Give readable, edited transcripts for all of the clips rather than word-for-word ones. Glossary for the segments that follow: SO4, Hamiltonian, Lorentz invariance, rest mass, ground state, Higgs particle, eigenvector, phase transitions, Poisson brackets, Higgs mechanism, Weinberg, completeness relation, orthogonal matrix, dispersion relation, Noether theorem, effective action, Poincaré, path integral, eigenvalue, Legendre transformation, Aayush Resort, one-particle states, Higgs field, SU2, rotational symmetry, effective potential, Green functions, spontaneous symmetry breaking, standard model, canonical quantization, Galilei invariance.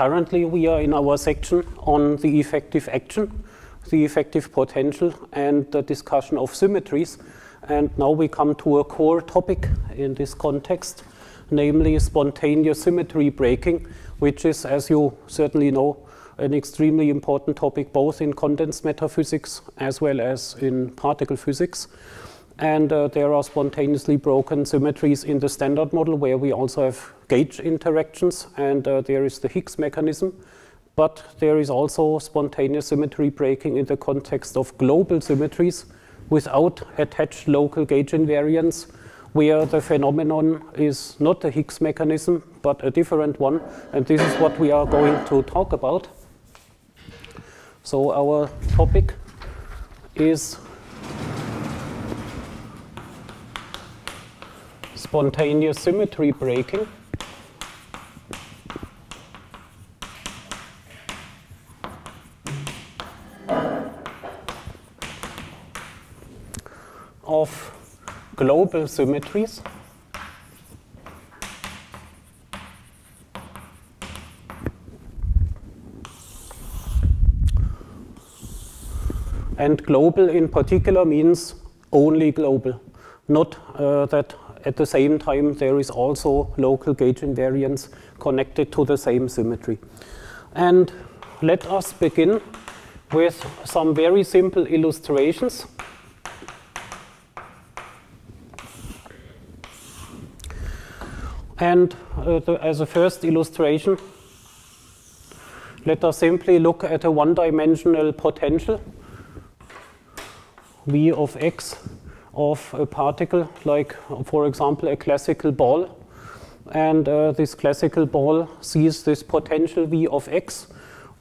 Currently we are in our section on the effective action, the effective potential, and the discussion of symmetries. And now we come to a core topic in this context, namely spontaneous symmetry breaking, which is, as you certainly know, an extremely important topic both in condensed matter physics as well as in particle physics. And there are spontaneously broken symmetries in the standard model, where we also have gauge interactions, and there is the Higgs mechanism. But there is also spontaneous symmetry breaking in the context of global symmetries without attached local gauge invariance, where the phenomenon is not the Higgs mechanism but a different one, and this is what we are going to talk about. So our topic is spontaneous symmetry breaking of global symmetries and global in particular means only global, not that at the same time there is also local gauge invariance connected to the same symmetry. And let us begin with some very simple illustrations. And as a first illustration, let us simply look at a one-dimensional potential V of x of a particle, like for example a classical ball, and this classical ball sees this potential V of x,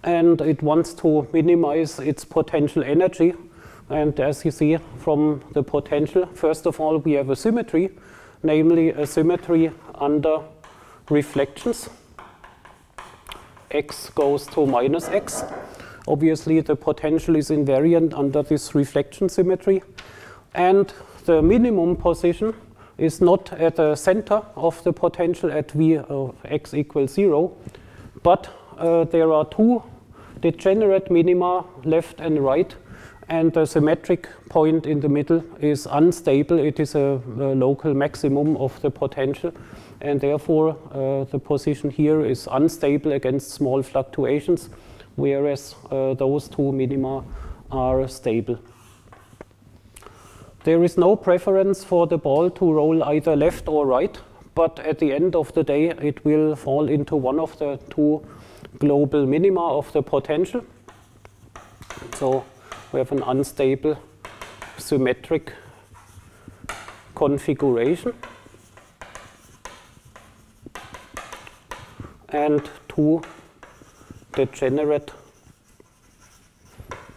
and it wants to minimize its potential energy. And as you see from the potential, first of all we have a symmetry, namely a symmetry under reflections. X goes to minus x. Obviously the potential is invariant under this reflection symmetry. And the minimum position is not at the center of the potential at V of x equals 0, but there are two degenerate minima, left and right, and the symmetric point in the middle is unstable. It is a local maximum of the potential, and therefore the position here is unstable against small fluctuations, whereas those two minima are stable. There is no preference for the ball to roll either left or right, but at the end of the day it will fall into one of the two global minima of the potential. So we have an unstable symmetric configuration and two degenerate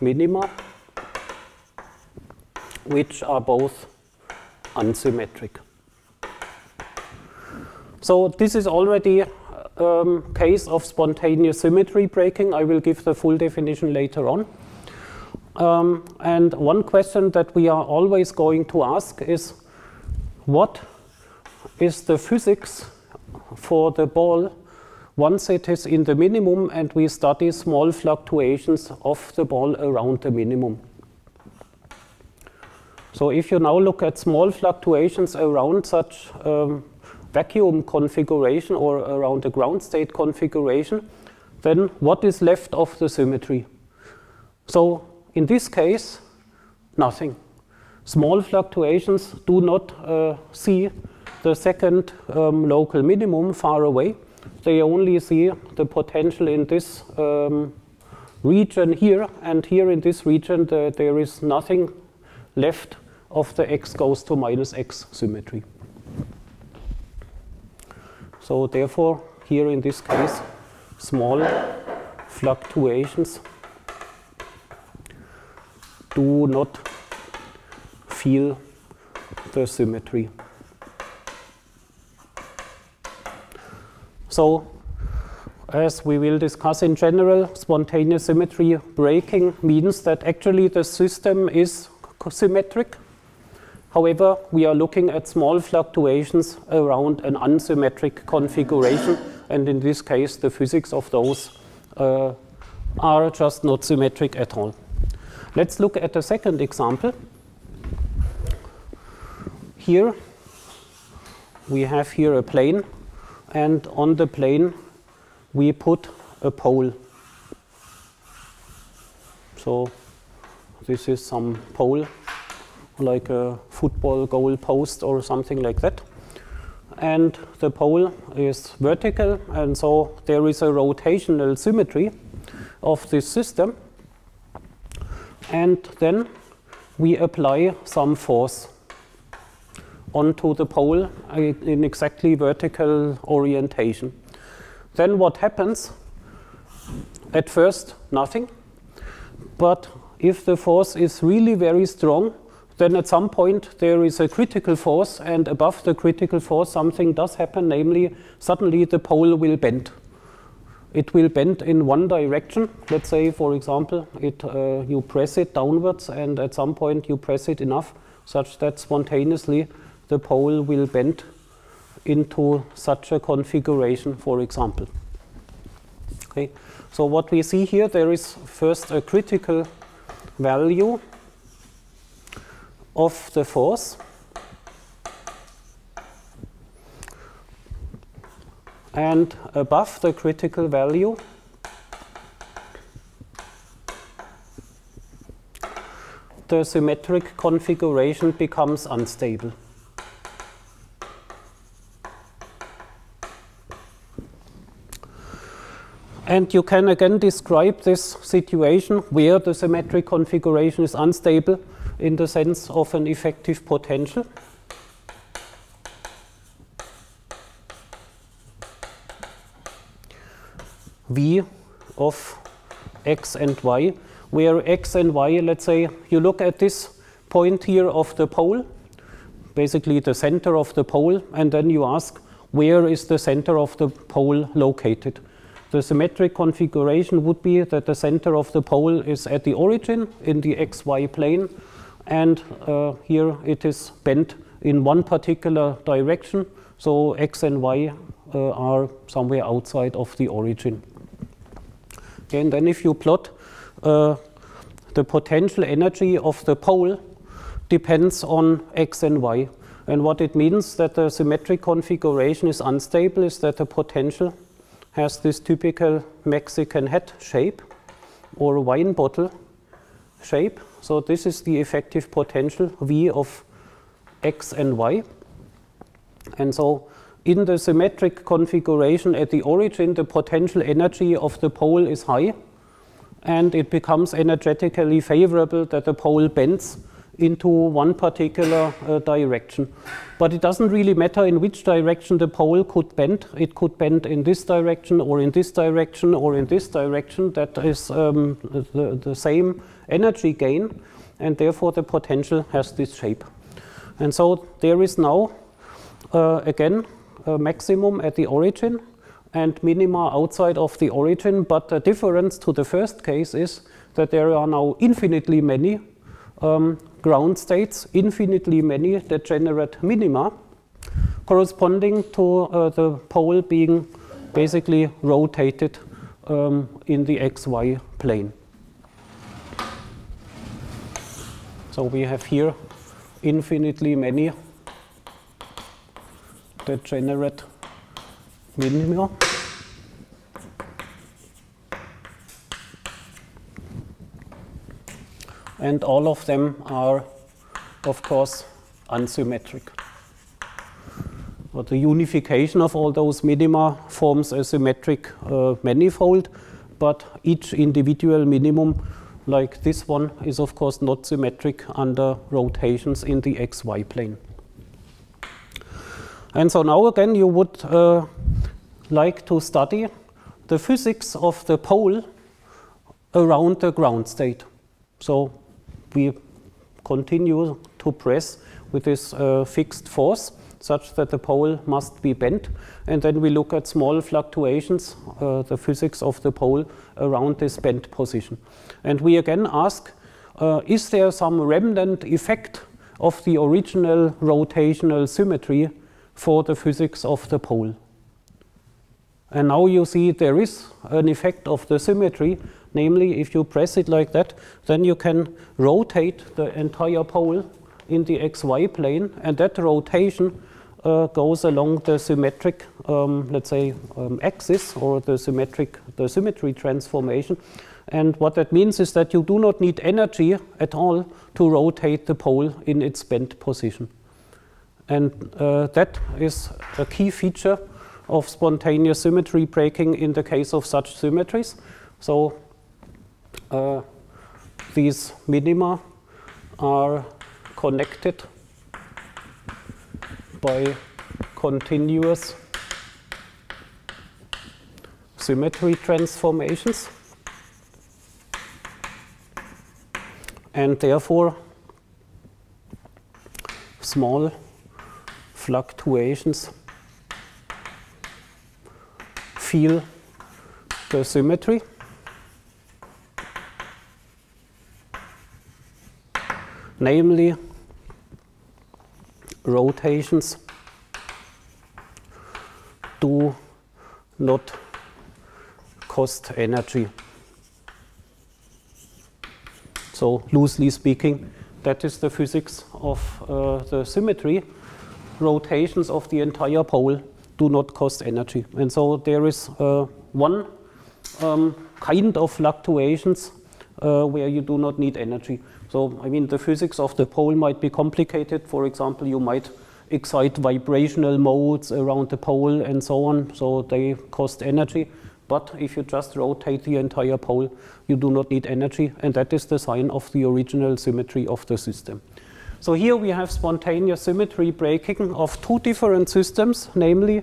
minima, which are both unsymmetric. So this is already a case of spontaneous symmetry breaking. I will give the full definition later on. And one question that we are always going to ask is, what is the physics for the ball once it is in the minimum and we study small fluctuations of the ball around the minimum? So if you now look at small fluctuations around such vacuum configuration or around the ground state configuration, then what is left of the symmetry? So in this case, nothing. Small fluctuations do not see the second local minimum far away. They only see the potential in this region here, and here in this region there is nothing left of the x goes to minus x symmetry. So therefore here in this case small fluctuations do not feel the symmetry. So as we will discuss in general, spontaneous symmetry breaking means that actually the system is symmetric. However, we are looking at small fluctuations around an unsymmetric configuration and in this case the physics of those are just not symmetric at all. Let's look at a second example. Here we have here a plane, and on the plane we put a pole. So this is some pole, like a football goal post or something like that. And the pole is vertical, and so there is a rotational symmetry of this system. And then we apply some force onto the pole in exactly vertical orientation. Then what happens? At first, nothing. But if the force is really very strong, then at some point there is a critical force, and above the critical force something does happen, namely suddenly the pole will bend. It will bend in one direction. Let's say, for example, you press it downwards, and at some point you press it enough such that spontaneously the pole will bend into such a configuration, for example. Okay. So what we see here, there is first a critical value of the force, and above the critical value the symmetric configuration becomes unstable. And you can again describe this situation where the symmetric configuration is unstable in the sense of an effective potential. V of x and y, where x and y, let's say, you look at this point here of the pole, basically the center of the pole, and then you ask, where is the center of the pole located? The symmetric configuration would be that the center of the pole is at the origin in the xy plane, and here it is bent in one particular direction, so x and y are somewhere outside of the origin. Okay, and then if you plot the potential energy of the pole depends on x and y, and what it means that the symmetric configuration is unstable is that the potential has this typical Mexican hat shape or wine bottle shape. So this is the effective potential V of x and y, and so in the symmetric configuration at the origin the potential energy of the pole is high, and it becomes energetically favorable that the pole bends into one particular direction. But it doesn't really matter in which direction the pole could bend. It could bend in this direction or in this direction or in this direction. That is the same energy gain, and therefore the potential has this shape. And so there is now again a maximum at the origin and minima outside of the origin, but the difference to the first case is that there are now infinitely many ground states, infinitely many degenerate minima, corresponding to the pole being basically rotated in the xy plane. So we have here infinitely many degenerate minima. And all of them are, of course, unsymmetric. But the unification of all those minima forms a symmetric manifold, but each individual minimum, like this one, is of course not symmetric under rotations in the xy plane. And so now again you would like to study the physics of the pole around the ground state. So we continue to press with this fixed force such that the pole must be bent, and then we look at small fluctuations, the physics of the pole around this bent position. And we again ask, is there some remnant effect of the original rotational symmetry for the physics of the pole? And now you see there is an effect of the symmetry, namely if you press it like that, then you can rotate the entire pole in the xy plane, and that rotation goes along the symmetric, let's say, axis, or the symmetry transformation. And what that means is that you do not need energy at all to rotate the pole in its bent position. And that is a key feature of spontaneous symmetry breaking in the case of such symmetries. So these minima are connected by continuous symmetry transformations, and therefore small fluctuations feel the symmetry, namely rotations do not cost energy. So loosely speaking, that is the physics of the symmetry. Rotations of the entire pole do not cost energy. And so there is one kind of fluctuations where you do not need energy. So, I mean, the physics of the pole might be complicated. For example, you might excite vibrational modes around the pole and so on, so they cost energy. But if you just rotate the entire pole, you do not need energy, and that is the sign of the original symmetry of the system. So here we have spontaneous symmetry breaking of two different systems, namely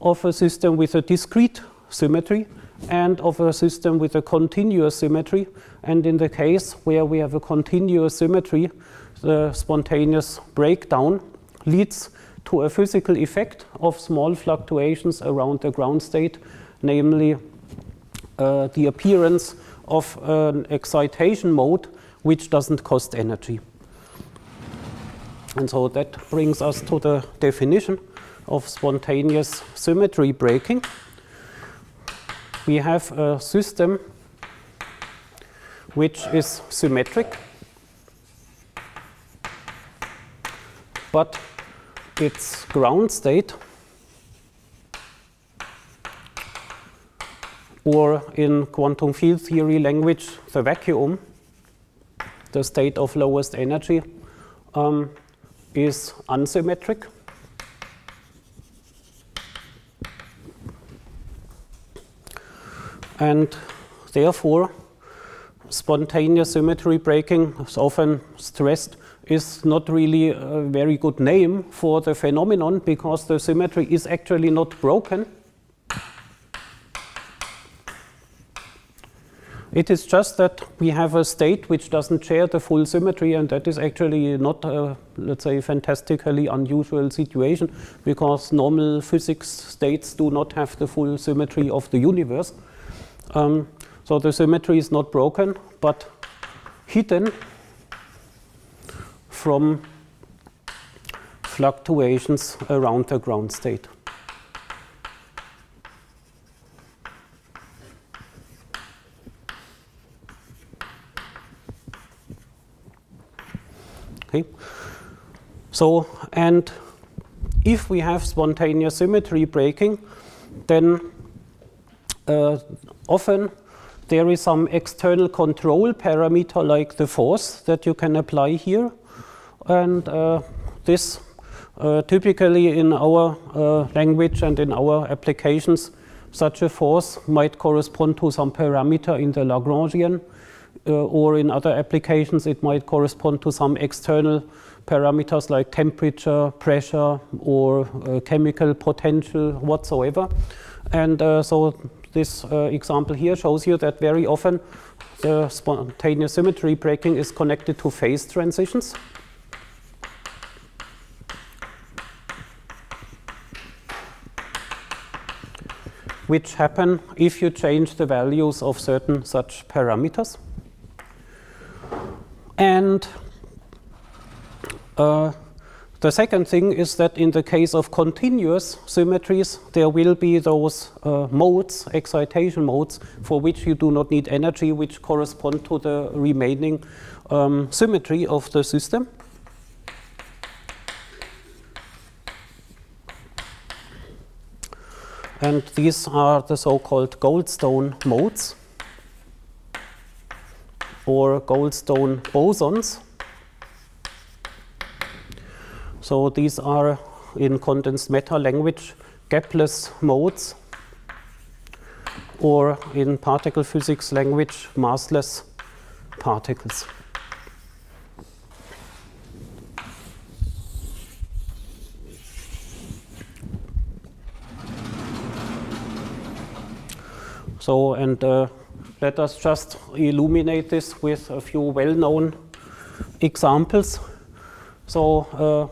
of a system with a discrete symmetry and of a system with a continuous symmetry. And in the case where we have a continuous symmetry, the spontaneous breakdown leads to a physical effect of small fluctuations around the ground state, namely the appearance of an excitation mode which doesn't cost energy. And so that brings us to the definition of spontaneous symmetry breaking. We have a system which is symmetric, but its ground state, or in quantum field theory language, the vacuum, the state of lowest energy, is unsymmetric. And therefore, spontaneous symmetry breaking, as often stressed, is not really a very good name for the phenomenon, because the symmetry is actually not broken. It is just that we have a state which doesn't share the full symmetry, and that is actually not a, let's say, fantastically unusual situation, because normal physics states do not have the full symmetry of the universe. So the symmetry is not broken, but hidden from fluctuations around the ground state. So, and if we have spontaneous symmetry breaking, then often there is some external control parameter like the force that you can apply here. And this typically in our language and in our applications, such a force might correspond to some parameter in the Lagrangian, or in other applications it might correspond to some external parameters like temperature, pressure, or chemical potential whatsoever. And so this example here shows you that very often the spontaneous symmetry breaking is connected to phase transitions. Which happen if you change the values of certain such parameters. And The second thing is that in the case of continuous symmetries, there will be those modes, excitation modes, for which you do not need energy, which correspond to the remaining symmetry of the system. And these are the so-called Goldstone modes or Goldstone bosons. So these are, in condensed matter language, gapless modes, or in particle physics language, massless particles. So, and let us just illuminate this with a few well-known examples. So,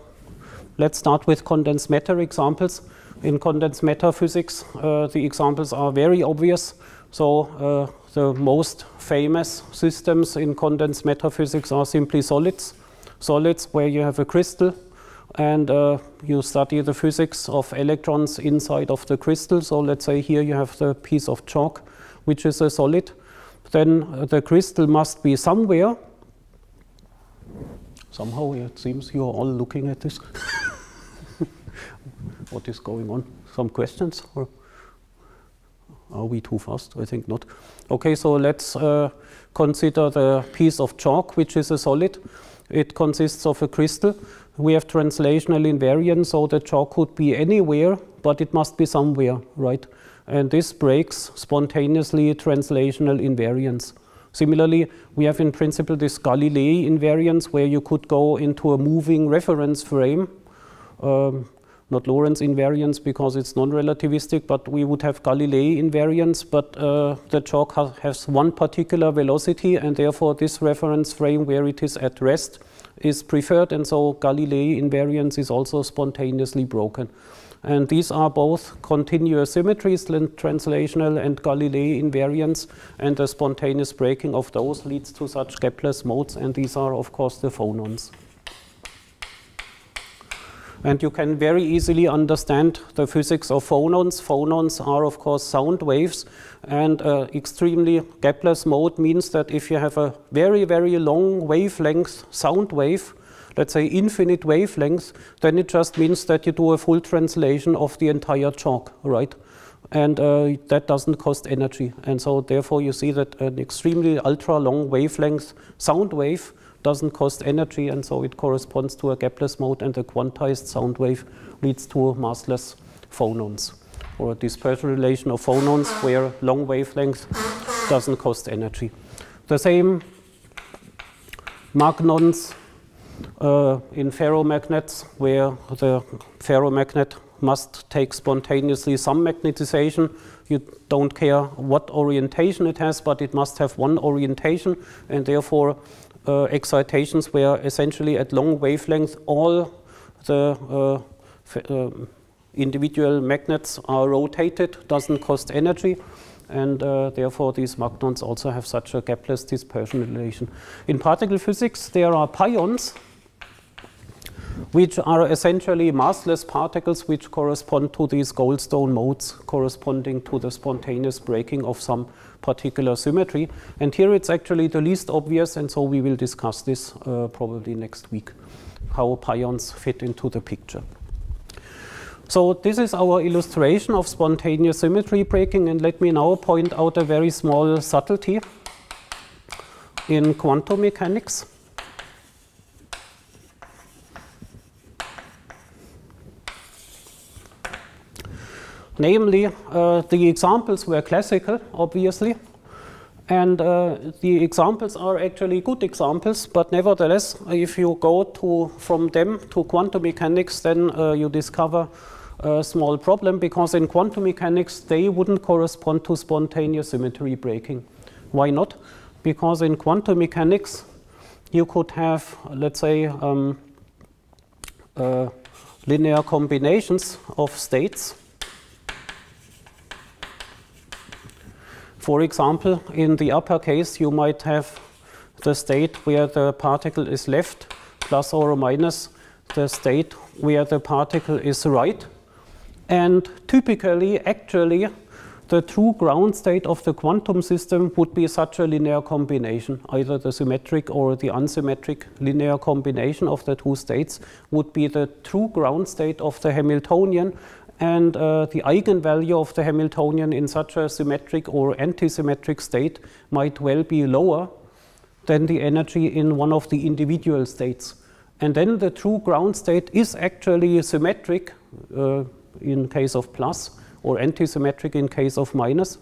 let's start with condensed matter examples. In condensed matter physics, the examples are very obvious. So, the most famous systems in condensed matter physics are simply solids. Solids where you have a crystal and you study the physics of electrons inside of the crystal. So let's say here you have the piece of chalk, which is a solid. Then the crystal must be somewhere. Somehow it seems you are all looking at this. What is going on? Some questions? Or are we too fast? I think not. Okay, so let's consider the piece of chalk, which is a solid. It consists of a crystal. We have translational invariance, so the chalk could be anywhere, but it must be somewhere, right? And this breaks spontaneously translational invariance. Similarly, we have in principle this Galilei invariance, where you could go into a moving reference frame, not Lorentz invariance because it's non-relativistic, but we would have Galilei invariance, but the chalk has one particular velocity, and therefore this reference frame where it is at rest is preferred, and so Galilei invariance is also spontaneously broken. And these are both continuous symmetries, translational and Galilei invariance, and the spontaneous breaking of those leads to such gapless modes, and these are of course the phonons. And you can very easily understand the physics of phonons. Phonons are of course sound waves, and extremely gapless mode means that if you have a very, very long wavelength sound wave, let's say infinite wavelength, then it just means that you do a full translation of the entire chalk, right? And that doesn't cost energy. And so therefore you see that an extremely ultra long wavelength sound wave doesn't cost energy, and so it corresponds to a gapless mode, and the quantized sound wave leads to massless phonons, or a dispersion relation of phonons where long wavelength doesn't cost energy. The same magnons in ferromagnets, where the ferromagnet must take spontaneously some magnetization. You don't care what orientation it has, but it must have one orientation, and therefore excitations where essentially at long wavelength all the individual magnets are rotated doesn't cost energy, and therefore these magnons also have such a gapless dispersion relation. In particle physics there are pions, which are essentially massless particles which correspond to these Goldstone modes corresponding to the spontaneous breaking of some particular symmetry. And here it's actually the least obvious, and so we will discuss this probably next week, how pions fit into the picture. So this is our illustration of spontaneous symmetry breaking, and let me now point out a very small subtlety in quantum mechanics. Namely, the examples were classical, obviously, and the examples are actually good examples, but nevertheless, if you go from them to quantum mechanics, then you discover a small problem, because in quantum mechanics, they wouldn't correspond to spontaneous symmetry breaking. Why not? Because in quantum mechanics, you could have, let's say, linear combinations of states. For example, in the upper case, you might have the state where the particle is left, plus or minus the state where the particle is right. And typically, actually, the true ground state of the quantum system would be such a linear combination. Either the symmetric or the unsymmetric linear combination of the two states would be the true ground state of the Hamiltonian, and the eigenvalue of the Hamiltonian in such a symmetric or antisymmetric state might well be lower than the energy in one of the individual states. And then the true ground state is actually symmetric in case of plus, or antisymmetric in case of minus,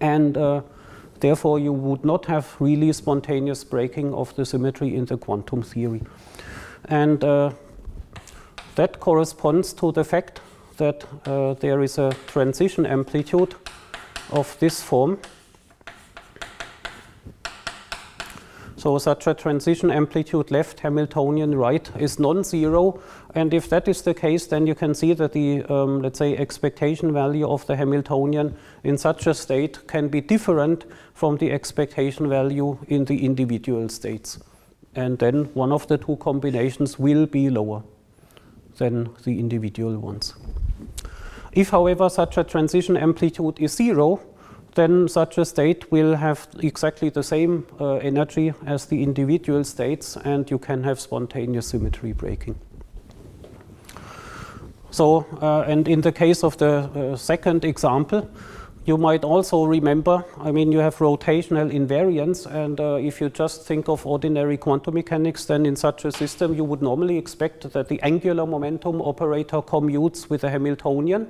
and therefore you would not have really spontaneous breaking of the symmetry in the quantum theory. And that corresponds to the fact that there is a transition amplitude of this form. So such a transition amplitude left, Hamiltonian right, is non-zero. And if that is the case, then you can see that the, let's say, expectation value of the Hamiltonian in such a state can be different from the expectation value in the individual states. And then one of the two combinations will be lower than the individual ones. If, however, such a transition amplitude is zero, then such a state will have exactly the same energy as the individual states, and you can have spontaneous symmetry breaking. So, and in the case of the second example, you might also remember, I mean, you have rotational invariance, and if you just think of ordinary quantum mechanics, then in such a system you would normally expect that the angular momentum operator commutes with a Hamiltonian,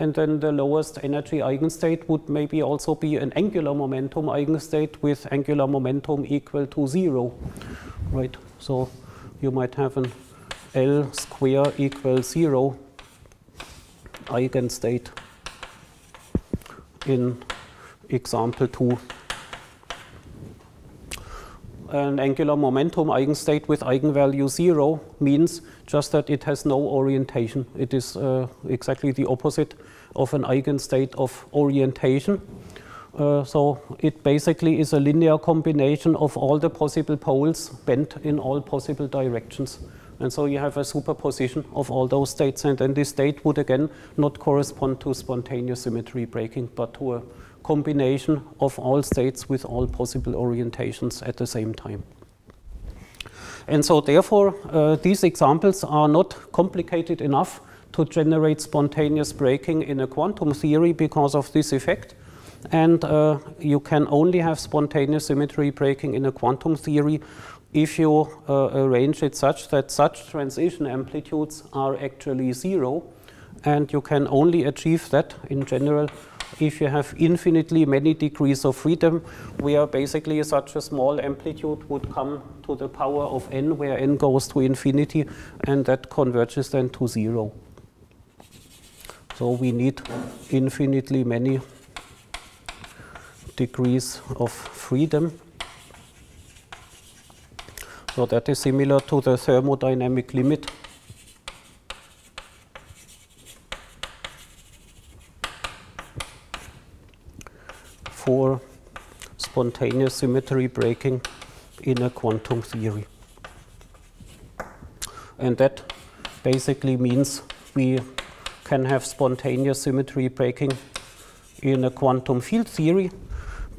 and then the lowest energy eigenstate would maybe also be an angular momentum eigenstate with angular momentum equal to zero, right? So you might have an L square equals zero eigenstate in example 2. An angular momentum eigenstate with eigenvalue 0 means just that it has no orientation. It is exactly the opposite of an eigenstate of orientation. So it basically is a linear combination of all the possible poles bent in all possible directions. And so you have a superposition of all those states, and then this state would again not correspond to spontaneous symmetry breaking, but to a combination of all states with all possible orientations at the same time. And so therefore, these examples are not complicated enough to generate spontaneous breaking in a quantum theory because of this effect. And you can only have spontaneous symmetry breaking in a quantum theory if you arrange it such that such transition amplitudes are actually zero, and you can only achieve that in general if you have infinitely many degrees of freedom, where basically such a small amplitude would come to the power of n, where n goes to infinity, and that converges then to zero. So we need infinitely many degrees of freedom. So that is similar to the thermodynamic limit. For spontaneous symmetry breaking in a quantum theory. And that basically means we can have spontaneous symmetry breaking in a quantum field theory,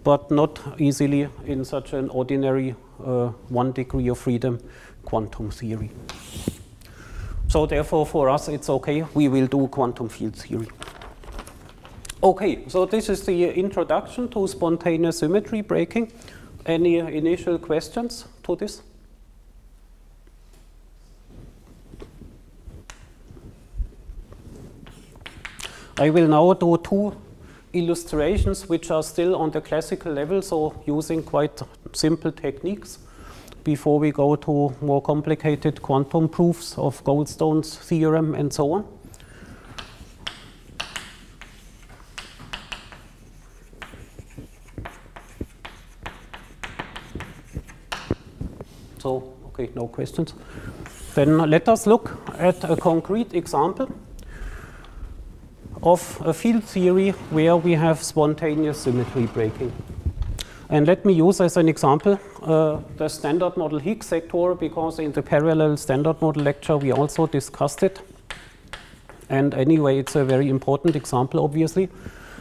but not easily in such an ordinary 1 degree of freedom quantum theory. So therefore, for us, it's okay, we will do quantum field theory. Okay, so this is the introduction to spontaneous symmetry breaking. Any initial questions to this? I will now do two illustrations which are still on the classical level, so using quite simple techniques before we go to more complicated quantum proofs of Goldstone's theorem and so on. So, okay, no questions. Then let us look at a concrete example of a field theory where we have spontaneous symmetry breaking. And let me use as an example the standard model Higgs sector, because in the parallel standard model lecture we also discussed it. And anyway, it's a very important example, obviously.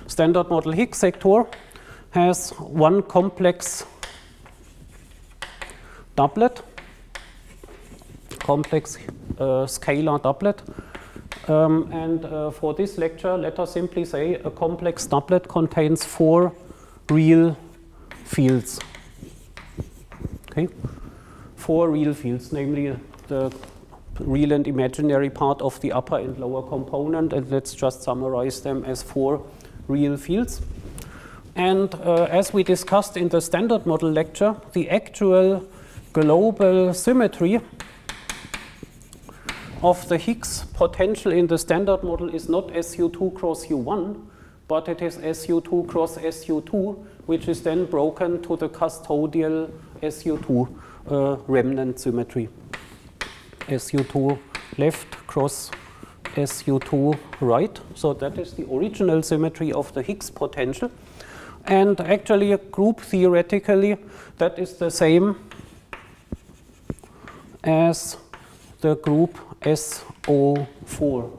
Standard model Higgs sector has one complex doublet, complex scalar doublet. For this lecture, let us simply say a complex doublet contains four real fields. Okay? Four real fields, namely the real and imaginary part of the upper and lower component, and let's just summarize them as four real fields. And as we discussed in the standard model lecture, the actual global symmetry of the Higgs potential in the standard model is not SU2 cross U1, but it is SU2 cross SU2, which is then broken to the custodial SU2 remnant symmetry. SU2 left cross SU2 right. So that is the original symmetry of the Higgs potential. And actually, group theoretically, that is the same as the group SO4.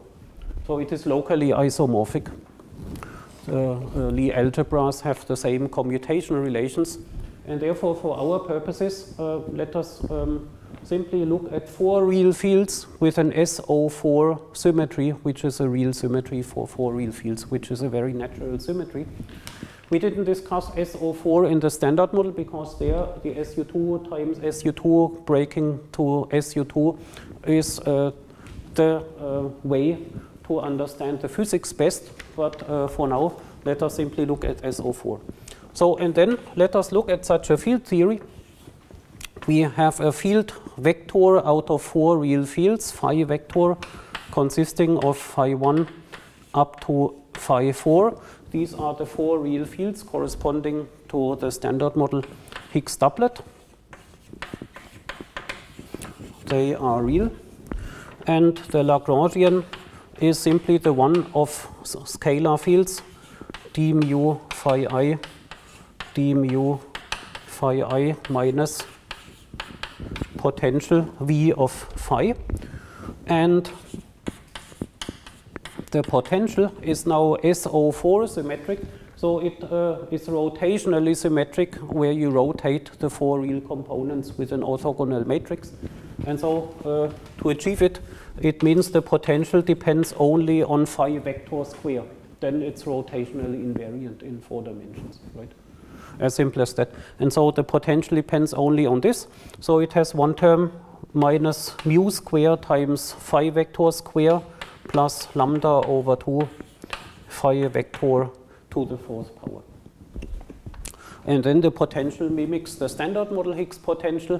So it is locally isomorphic. Lie algebras have the same commutational relations. And therefore, for our purposes, let us simply look at four real fields with an SO4 symmetry, which is a real symmetry for four real fields, which is a very natural symmetry. We didn't discuss SO4 in the standard model because there the SU2 times SU2 breaking to SU2 is the way to understand the physics best. But for now, let us simply look at SO4. So, and then let us look at such a field theory. We have a field vector out of four real fields, phi vector, consisting of phi 1 up to phi 4. These are the four real fields corresponding to the standard model Higgs doublet. They are real. And the Lagrangian is simply the one of scalar fields, d mu phi I, d mu phi I minus potential V of phi, and the potential is now SO4 symmetric, so it is rotationally symmetric, where you rotate the four real components with an orthogonal matrix. And so to achieve it, it means the potential depends only on phi vector square. Then it's rotationally invariant in four dimensions, right? As simple as that. And so the potential depends only on this. So it has one term minus mu square times phi vector square plus lambda over 2 phi vector to the fourth power. And then the potential mimics the standard model Higgs potential,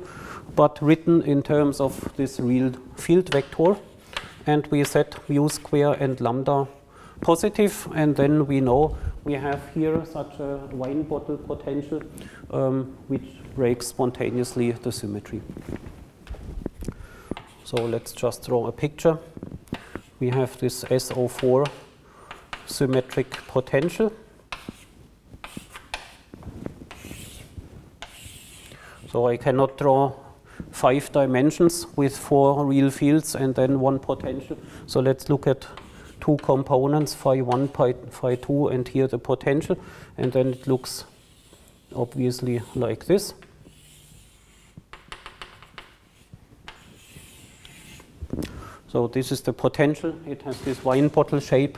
but written in terms of this real field vector. And we set mu square and lambda positive, and then we know we have here such a wine bottle potential which breaks spontaneously the symmetry. So let's just draw a picture. We have this SO4 symmetric potential. So I cannot draw five dimensions with four real fields and then one potential. So let's look at two components, phi 1, phi 2, and here the potential, and then it looks obviously like this. So this is the potential. It has this wine bottle shape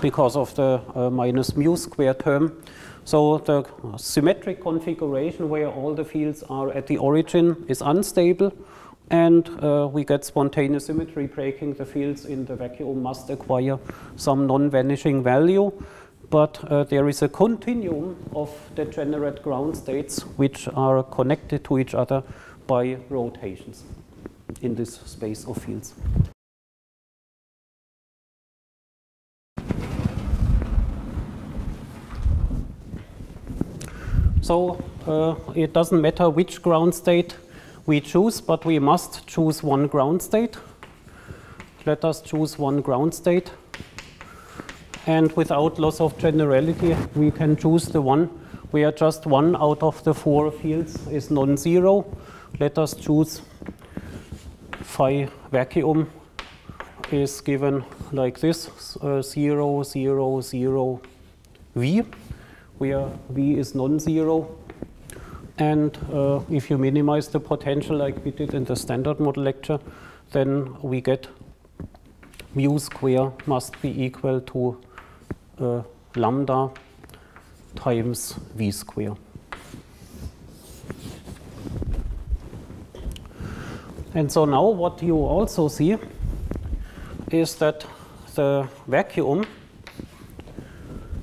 because of the minus mu square term. So the symmetric configuration where all the fields are at the origin is unstable. And we get spontaneous symmetry breaking. The fields in the vacuum must acquire some non-vanishing value, but there is a continuum of degenerate ground states which are connected to each other by rotations in this space of fields. So it doesn't matter which ground state we choose, but we must choose one ground state. Let us choose one ground state. And without loss of generality, we can choose the one where just one out of the four fields is non-zero. Let us choose phi vacuum is given like this, 0, 0, 0, v, where v is non-zero. And if you minimize the potential like we did in the standard model lecture, then we get mu square must be equal to lambda times v square. And so now what you also see is that the vacuum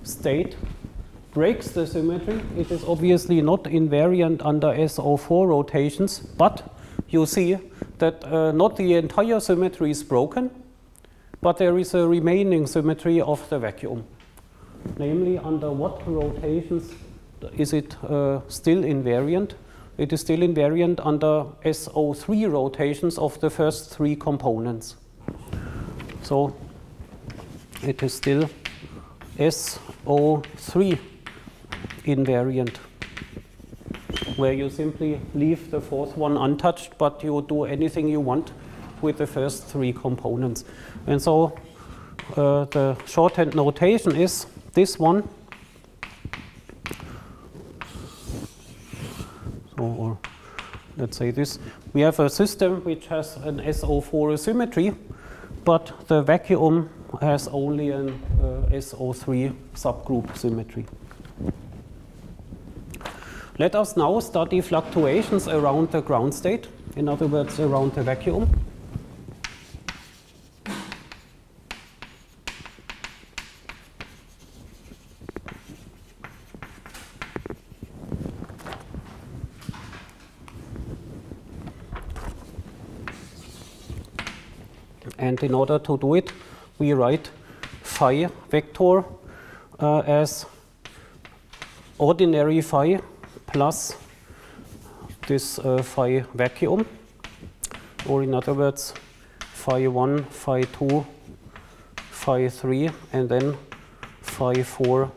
state breaks the symmetry. It is obviously not invariant under SO4 rotations, but you see that not the entire symmetry is broken, but there is a remaining symmetry of the vacuum. Namely, under what rotations is it still invariant? It is still invariant under SO3 rotations of the first three components. So it is still SO3 invariant, where you simply leave the fourth one untouched, but you do anything you want with the first three components. And so the shorthand notation is this one, so, or let's say this. We have a system which has an SO4 symmetry, but the vacuum has only an SO3 subgroup symmetry. Let us now study fluctuations around the ground state, in other words, around the vacuum. And in order to do it, we write phi vector as ordinary phi plus this phi vacuum, or in other words, phi 1, phi 2, phi 3, and then phi 4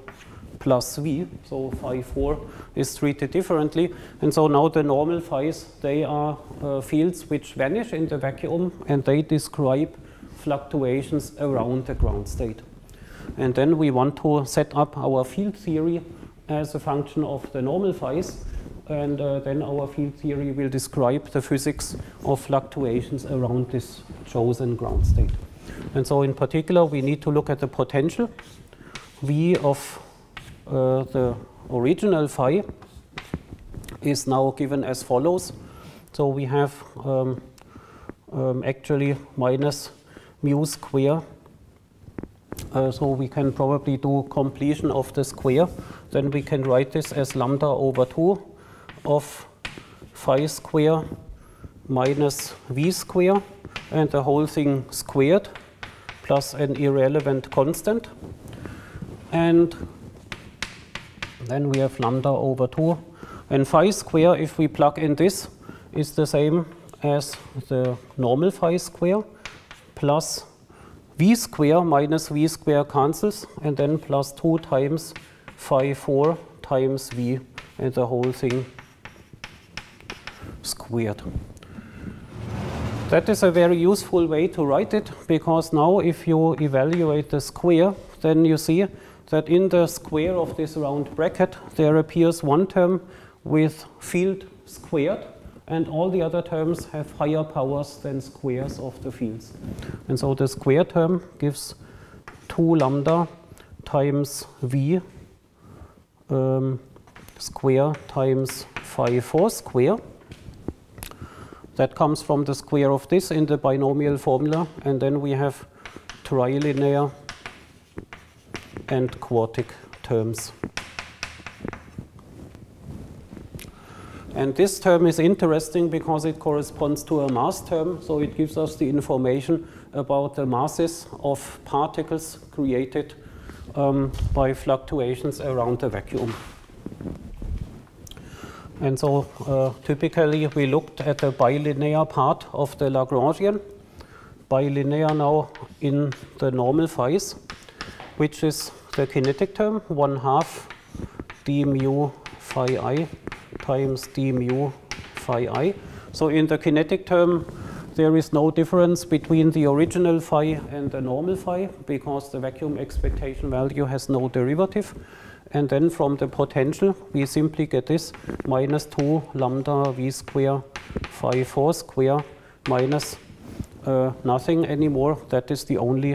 plus v. So phi 4 is treated differently. And so now the normal phi's, they are fields which vanish in the vacuum, and they describe fluctuations around the ground state. And then we want to set up our field theory as a function of the normal phi's, and then our field theory will describe the physics of fluctuations around this chosen ground state. And so in particular, we need to look at the potential V of the original phi is now given as follows. So we have actually minus mu square, so we can probably do completion of the square. Then we can write this as lambda over 2 of phi square minus v square, and the whole thing squared plus an irrelevant constant. And then we have lambda over 2. And phi square, if we plug in this, is the same as the normal phi square plus v square minus v square cancels, and then plus 2 times phi 4 times v, and the whole thing squared. That is a very useful way to write it, because now if you evaluate the square, then you see that in the square of this round bracket there appears one term with field squared, and all the other terms have higher powers than squares of the fields. And so the square term gives 2 lambda times v square times phi 4 square. That comes from the square of this in the binomial formula, and then we have trilinear and quartic terms. And this term is interesting because it corresponds to a mass term, so it gives us the information about the masses of particles created by fluctuations around the vacuum. And so typically we looked at the bilinear part of the Lagrangian, bilinear now in the normal phi's, which is the kinetic term, 1/2 d mu phi I times d mu phi I. So in the kinetic term, there is no difference between the original phi and the normal phi because the vacuum expectation value has no derivative. And then from the potential, we simply get this minus 2 lambda v square phi 4 square minus nothing anymore. That is the only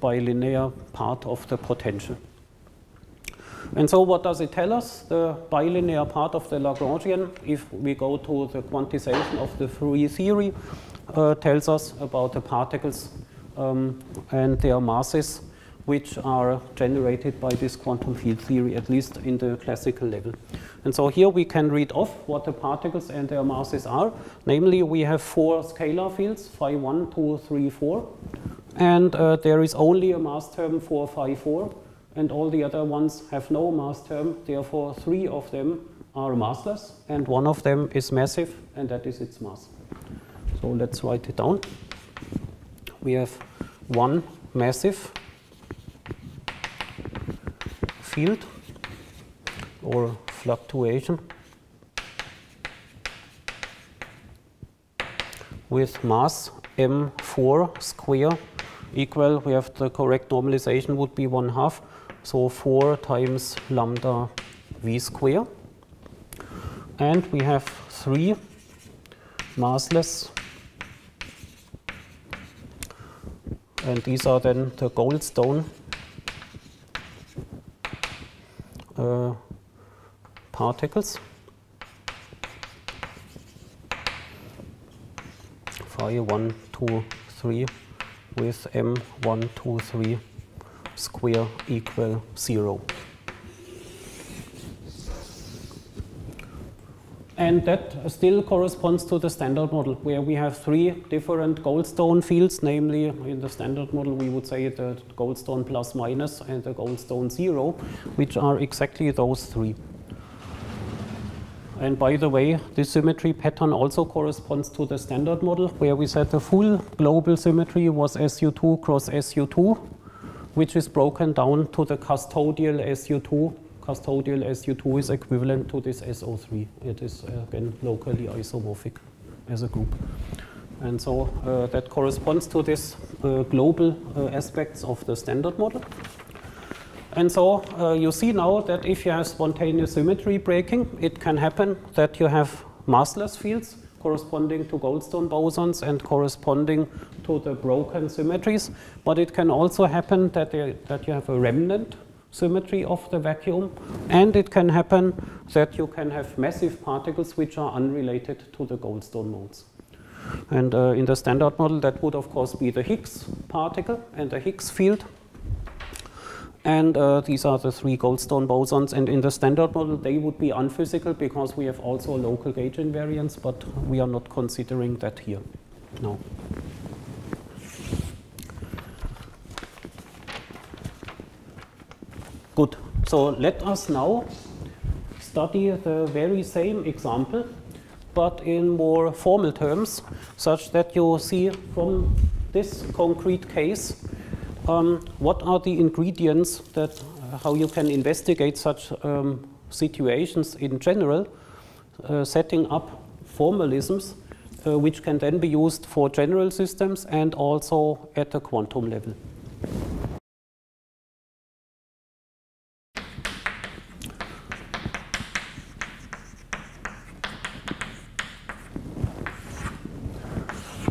bilinear part of the potential. And so what does it tell us? The bilinear part of the Lagrangian, if we go to the quantization of the free theory, tells us about the particles and their masses, which are generated by this quantum field theory, at least in the classical level. And so here we can read off what the particles and their masses are. Namely, we have 4 scalar fields, phi 1, 2, 3, 4. And there is only a mass term for phi 4. And all the other ones have no mass term. Therefore, 3 of them are massless. And 1 of them is massive, and that is its mass. So let's write it down. We have 1 massive field or fluctuation with mass m4 square equal, we have the correct normalization would be 1/2, so 4 times lambda v square. And we have 3 massless, and these are then the Goldstone particles, phi 1, 2, 3 with m 1, 2, 3 square equal 0. And that still corresponds to the standard model, where we have 3 different Goldstone fields. Namely, in the standard model, we would say the Goldstone plus minus and the Goldstone 0, which are exactly those 3. And by the way, this symmetry pattern also corresponds to the standard model, where we said the full global symmetry was SU2 cross SU2, which is broken down to the custodial SU2. Custodial SU2 is equivalent to this SO3. It is again locally isomorphic as a group. And so that corresponds to this global aspects of the standard model. And so you see now that if you have spontaneous symmetry breaking, it can happen that you have massless fields corresponding to Goldstone bosons and corresponding to the broken symmetries. But it can also happen that, you have a remnant symmetry of the vacuum, and it can happen that you can have massive particles which are unrelated to the Goldstone modes. And in the standard model, that would of course be the Higgs particle and the Higgs field. And these are the 3 Goldstone bosons, and in the standard model they would be unphysical because we have also local gauge invariance, but we are not considering that here. No. Good. So let us now study the very same example, but in more formal terms, such that you see from this concrete case what are the ingredients that how you can investigate such situations in general, setting up formalisms which can then be used for general systems and also at the quantum level.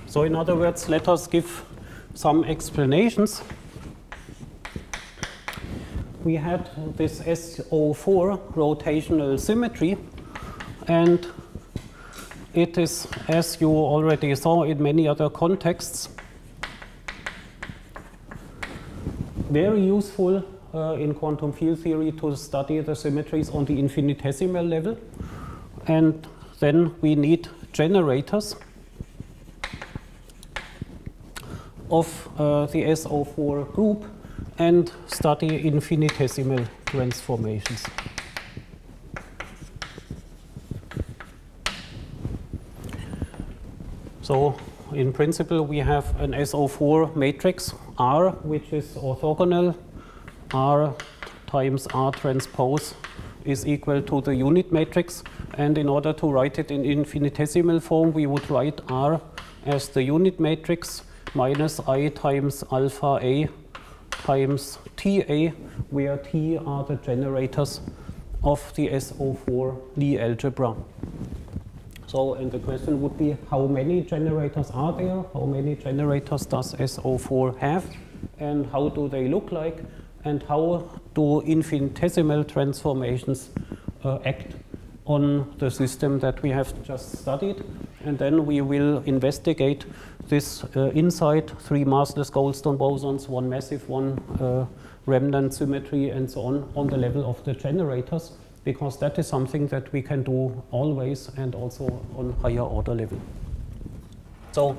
So in other words, let us give some explanations. We had this SO4 rotational symmetry, and it is, as you already saw in many other contexts, very useful in quantum field theory to study the symmetries on the infinitesimal level. And then we need generators of the SO4 group and study infinitesimal transformations. So in principle we have an SO4 matrix R, which is orthogonal. R times R transpose is equal to the unit matrix. And in order to write it in infinitesimal form, we would write R as the unit matrix minus I times alpha A times TA, where T are the generators of the SO4 Lie algebra. So, and the question would be, how many generators are there? How many generators does SO4 have? And how do they look like? And how do infinitesimal transformations act on the system that we have just studied? And then we will investigate this insight: three massless Goldstone bosons, one massive, one remnant symmetry, and so on the level of the generators, because that is something that we can do always and also on higher order level. So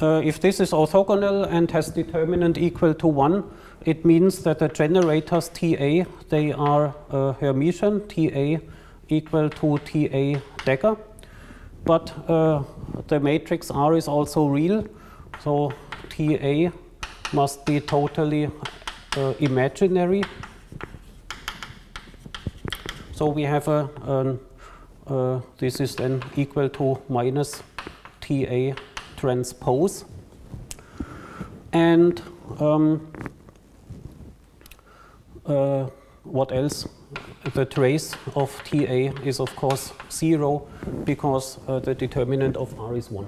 if this is orthogonal and has determinant equal to 1, it means that the generators TA, they are Hermitian, TA equal to TA dagger. But the matrix R is also real, so TA must be totally imaginary. So we have a, this is then equal to minus TA transpose. And what else? The trace of TA is of course 0, because the determinant of R is 1.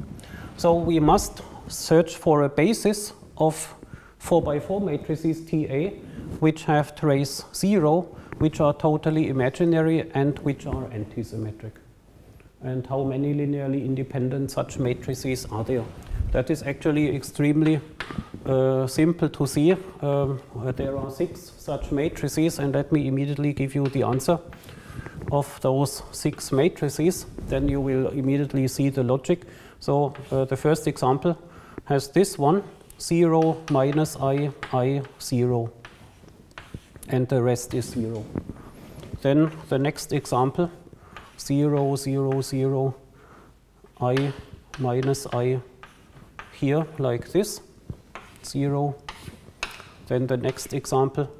So we must search for a basis of 4x4 matrices TA which have trace 0, which are totally imaginary and which are antisymmetric. And how many linearly independent such matrices are there? That is actually extremely simple to see. There are 6 such matrices, and let me immediately give you the answer of those 6 matrices. Then you will immediately see the logic. So the first example has this one, 0, minus I, 0. And the rest is 0. Then the next example, 0, 0, 0, I, minus I, here like this, 0. Then the next example,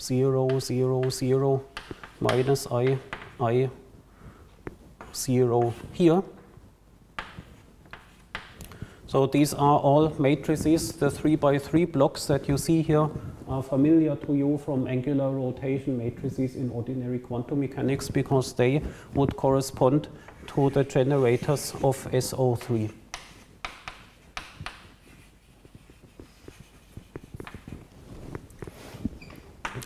0, 0, 0, minus I, 0 here. So these are all matrices. The 3x3 blocks that you see here are familiar to you from angular rotation matrices in ordinary quantum mechanics, because they would correspond to the generators of SO3.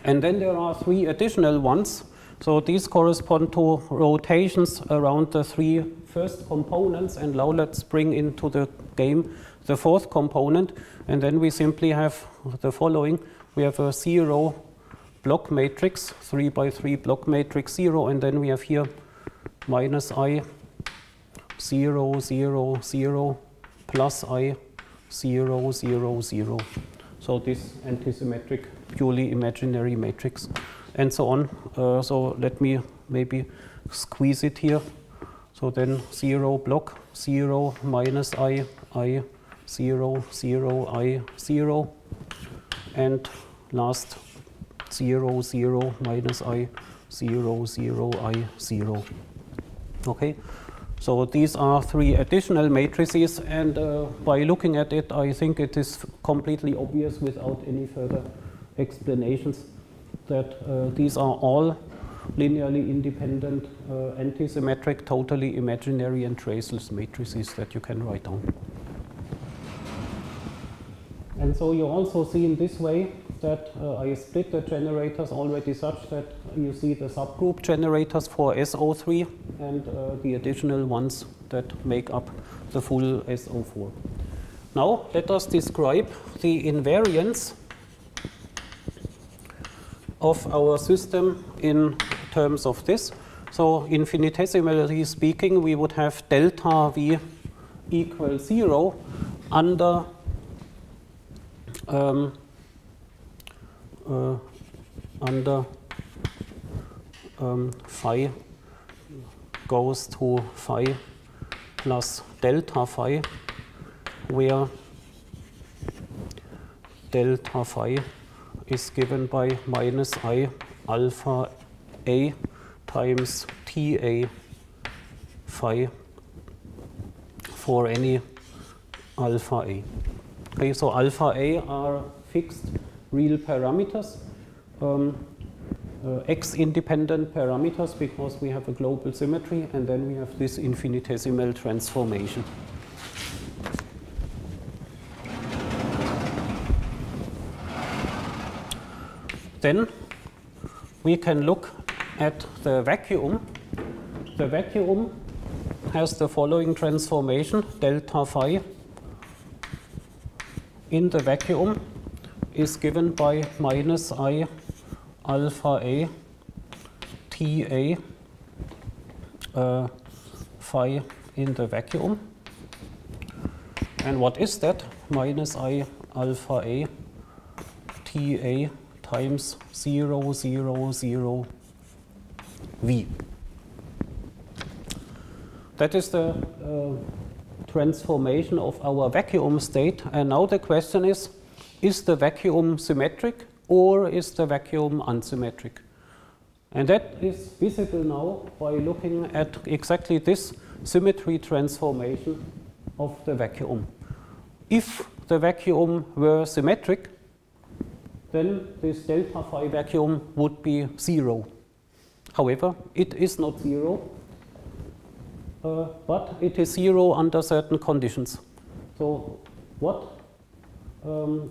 And then there are 3 additional ones. So these correspond to rotations around the 3 first components, and now let's bring into the game the 4th component, and then we simply have the following. We have a 0 block matrix, 3x3 block matrix 0, and then we have here minus I, 0, 0, 0, plus I, 0, 0, 0. So this antisymmetric, purely imaginary matrix, and so on. So let me maybe squeeze it here. So then 0 block, 0, minus I, 0, 0, I, 0. And last, 0, 0, minus I, 0, 0, I, 0. Okay. So these are 3 additional matrices, and by looking at it, I think it is completely obvious without any further explanations that these are all linearly independent, antisymmetric, totally imaginary, and traceless matrices that you can write down. And so you also see in this way that I split the generators already such that you see the subgroup generators for SO3 and the additional ones that make up the full SO4. Now let us describe the invariance of our system in terms of this. So infinitesimally speaking, we would have delta V equals 0 under phi goes to phi plus delta phi, where delta phi is given by minus I alpha A times TA phi for any alpha A. Okay, so alpha A are fixed real parameters, x-independent parameters, because we have a global symmetry, and then we have this infinitesimal transformation. Then we can look at the vacuum. The vacuum has the following transformation. Delta phi in the vacuum is given by minus I alpha A T A phi in the vacuum. And what is that? Minus I alpha A T A times 0, 0, 0 V. That is the transformation of our vacuum state. And now the question is the vacuum symmetric or is the vacuum unsymmetric? And that is visible now by looking at exactly this symmetry transformation of the vacuum. If the vacuum were symmetric, then this delta phi vacuum would be 0. However, it is not 0, but it is 0 under certain conditions. So what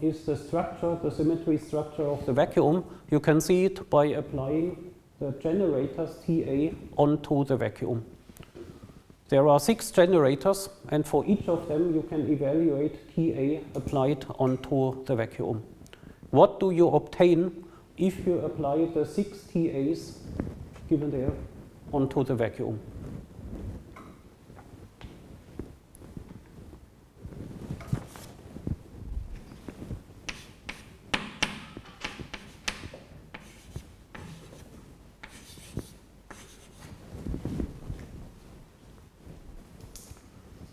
is the structure, the symmetry structure of the vacuum? You can see it by applying the generators TA onto the vacuum. There are 6 generators, and for each of them you can evaluate TA applied onto the vacuum. What do you obtain if you apply the 6 TAs given there onto the vacuum?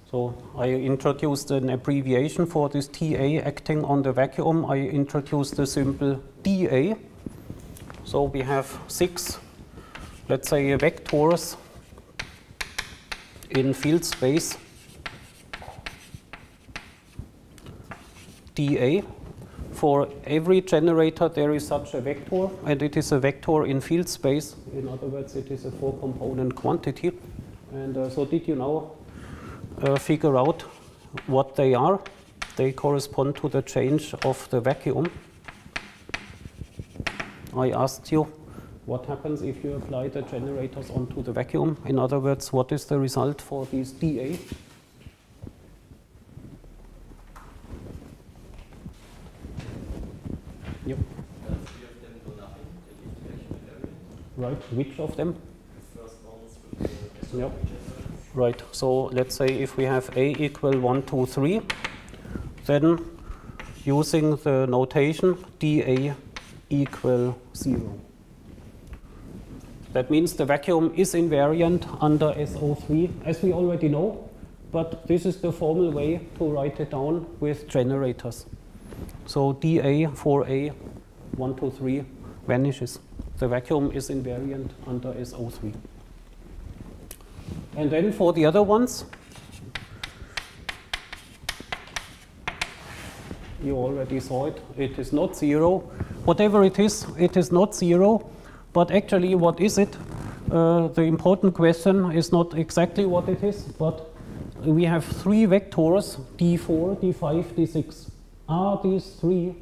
So I introduced an abbreviation for this TA acting on the vacuum. I introduced the symbol DA. So we have 6, let's say, vectors in field space DA. For every generator there is such a vector, and it is a vector in field space. In other words, it is a 4-component quantity. And so did you now figure out what they are? They correspond to the change of the vacuum. I asked you what happens if you apply the generators onto the vacuum. In other words, what is the result for these DA? Yep. Right, which of them? The first ones with the Right, so let's say if we have A equal 1, 2, 3, then using the notation dA equal 0. That means the vacuum is invariant under SO3, as we already know, but this is the formal way to write it down with generators. So dA for A 1, 2, 3 vanishes. The vacuum is invariant under SO3. And then for the other ones, you already saw it, it is not 0. Whatever it is not 0. But actually, what is it? The important question is not exactly what it is, but we have 3 vectors, D4, D5, D6. Are these 3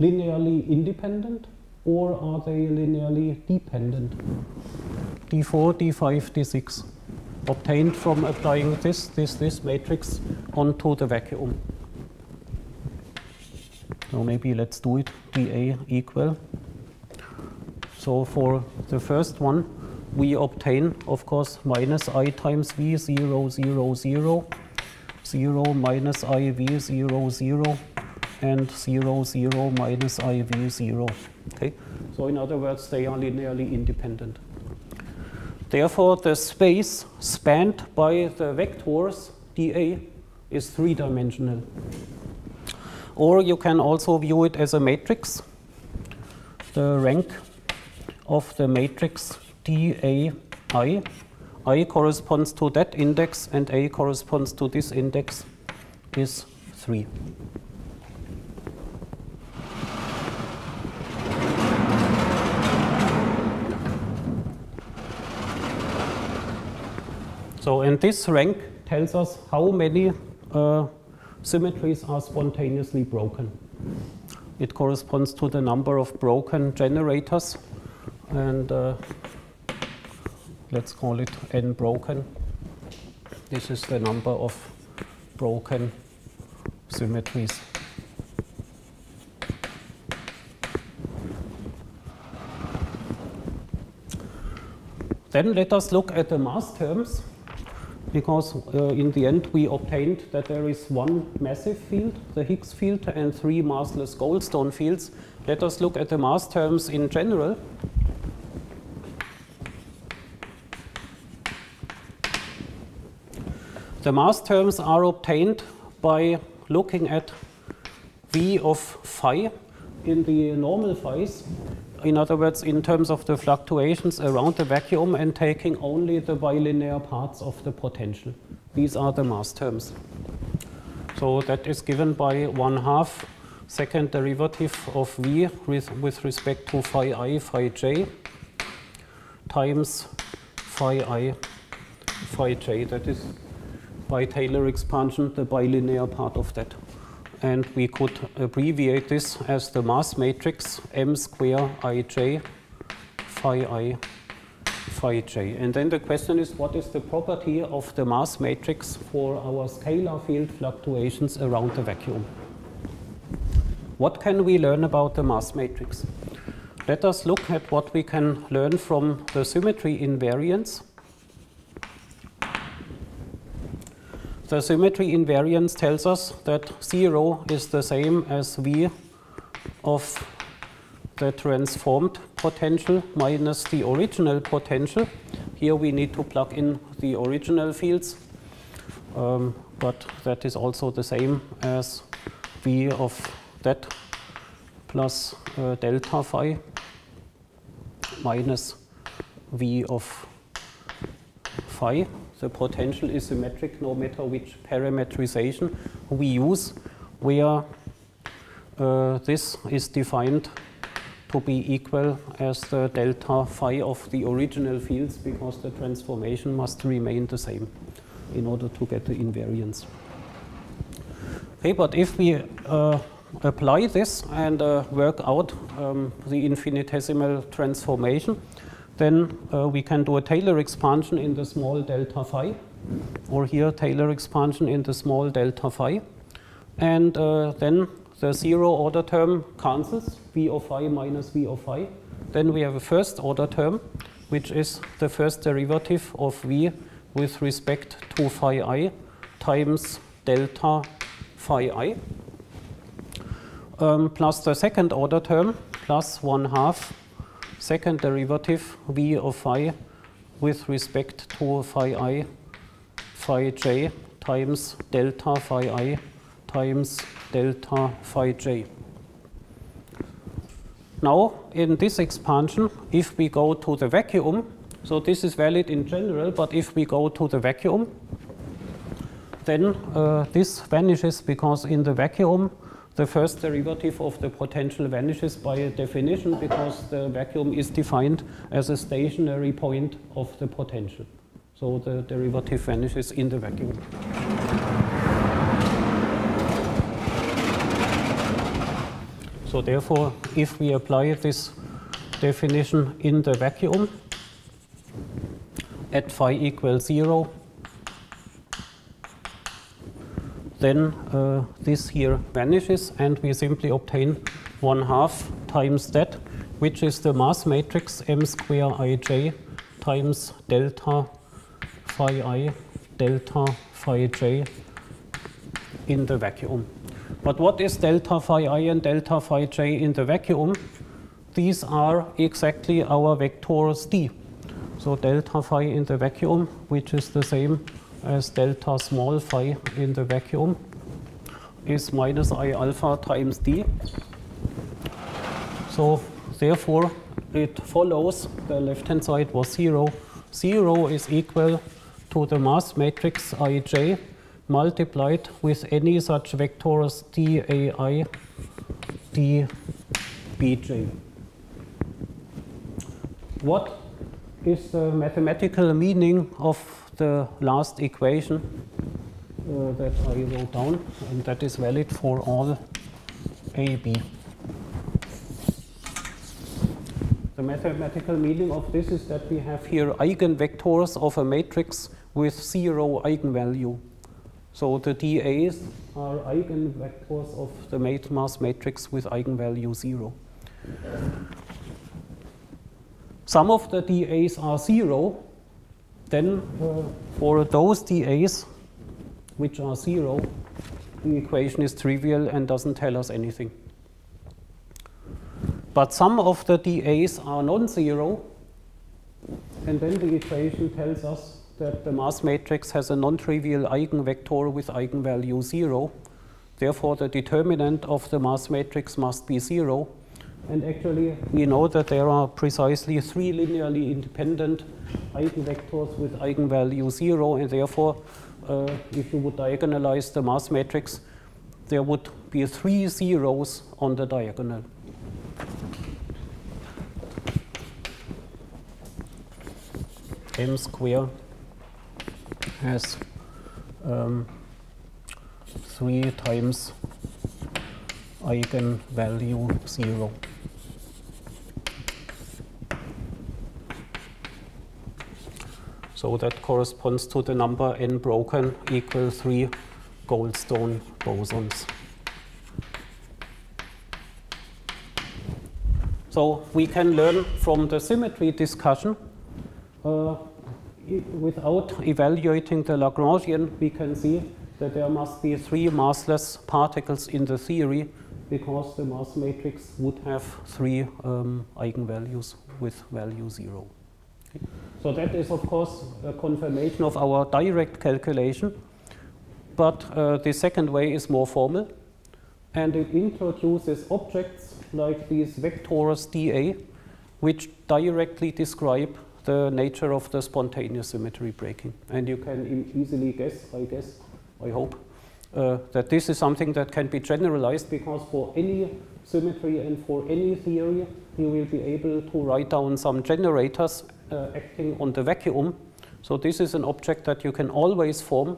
linearly independent, or are they linearly dependent? D4, D5, D6. Obtained from applying this matrix onto the vacuum. So maybe let's do it, dA equal. So for the first one, we obtain, of course, minus I times V, 0, 0, 0, 0 minus I V, 0, 0, and 0, 0 minus I V, 0. Okay? So in other words, they are linearly independent. Therefore, the space spanned by the vectors dA is 3-dimensional. Or you can also view it as a matrix. The rank of the matrix dA I corresponds to that index, and A corresponds to this index, is 3. So, and this rank tells us how many symmetries are spontaneously broken. It corresponds to the number of broken generators, and let's call it n broken. This is the number of broken symmetries. Then let us look at the mass terms, because in the end we obtained that there is one massive field, the Higgs field, and 3 massless Goldstone fields. Let us look at the mass terms in general. The mass terms are obtained by looking at V of phi in the normal phase. In other words, in terms of the fluctuations around the vacuum, and taking only the bilinear parts of the potential. These are the mass terms. So that is given by 1/2 second derivative of V with respect to phi I, phi j, times phi I, phi j. That is, by Taylor expansion, the bilinear part of that. And we could abbreviate this as the mass matrix m square I, phi j. And then the question is, what is the property of the mass matrix for our scalar field fluctuations around the vacuum? What can we learn about the mass matrix? Let us look at what we can learn from the symmetry invariance. The symmetry invariance tells us that 0 is the same as V of the transformed potential minus the original potential. Here we need to plug in the original fields, but that is also the same as V of that plus delta phi minus V of phi. The potential is symmetric no matter which parametrization we use, where this is defined to be equal as the delta phi of the original fields, because the transformation must remain the same in order to get the invariance. Okay, but if we apply this and work out the infinitesimal transformation, then we can do a Taylor expansion in the small delta phi, or here Taylor expansion in the small delta phi. And then the zero order term cancels, V of phi minus V of phi. Then we have a first order term, which is the first derivative of V with respect to phi I times delta phi I, plus the second order term, plus 1/2 second derivative V of phi with respect to phi I, phi j times delta phi I times delta phi j. Now, in this expansion, if we go to the vacuum, so this is valid in general, but if we go to the vacuum, then this vanishes, because in the vacuum, the first derivative of the potential vanishes by definition, because the vacuum is defined as a stationary point of the potential. So the derivative vanishes in the vacuum. So therefore, if we apply this definition in the vacuum at phi equals 0, then this here vanishes, and we simply obtain 1/2 times that, which is the mass matrix m square ij times delta phi j in the vacuum. But what is delta phi I and delta phi j in the vacuum? These are exactly our vectors d. So delta phi in the vacuum, which is the same as delta small phi in the vacuum, is minus I alpha times d. So therefore, it follows the left hand side was 0, 0 is equal to the mass matrix Ij multiplied with any such vectors Dai, Dbj. What is the mathematical meaning of the last equation that I wrote down, and that is valid for all AB? The mathematical meaning of this is that we have here eigenvectors of a matrix with 0 eigenvalue. So the DAs are eigenvectors of the mass matrix with eigenvalue 0. Some of the DAs are 0. Then for those DAs which are 0, the equation is trivial and doesn't tell us anything. But some of the DAs are non-zero, and then the equation tells us that the mass matrix has a non-trivial eigenvector with eigenvalue 0. Therefore, the determinant of the mass matrix must be 0. And actually, we know that there are precisely 3 linearly independent eigenvectors with eigenvalue 0, and therefore, if you would diagonalize the mass matrix, there would be 3 zeros on the diagonal. M square has 3 times eigenvalue 0. So that corresponds to the number n broken equal 3 Goldstone bosons. So we can learn from the symmetry discussion, without evaluating the Lagrangian, we can see that there must be 3 massless particles in the theory, because the mass matrix would have 3 eigenvalues with value 0. Okay. So that is, of course, a confirmation of our direct calculation. But the second way is more formal, and it introduces objects like these vectors dA, which directly describe the nature of the spontaneous symmetry breaking. And you can easily guess, I hope, that this is something that can be generalized, because for any symmetry and for any theory, you will be able to write down some generators acting on the vacuum. So this is an object that you can always form,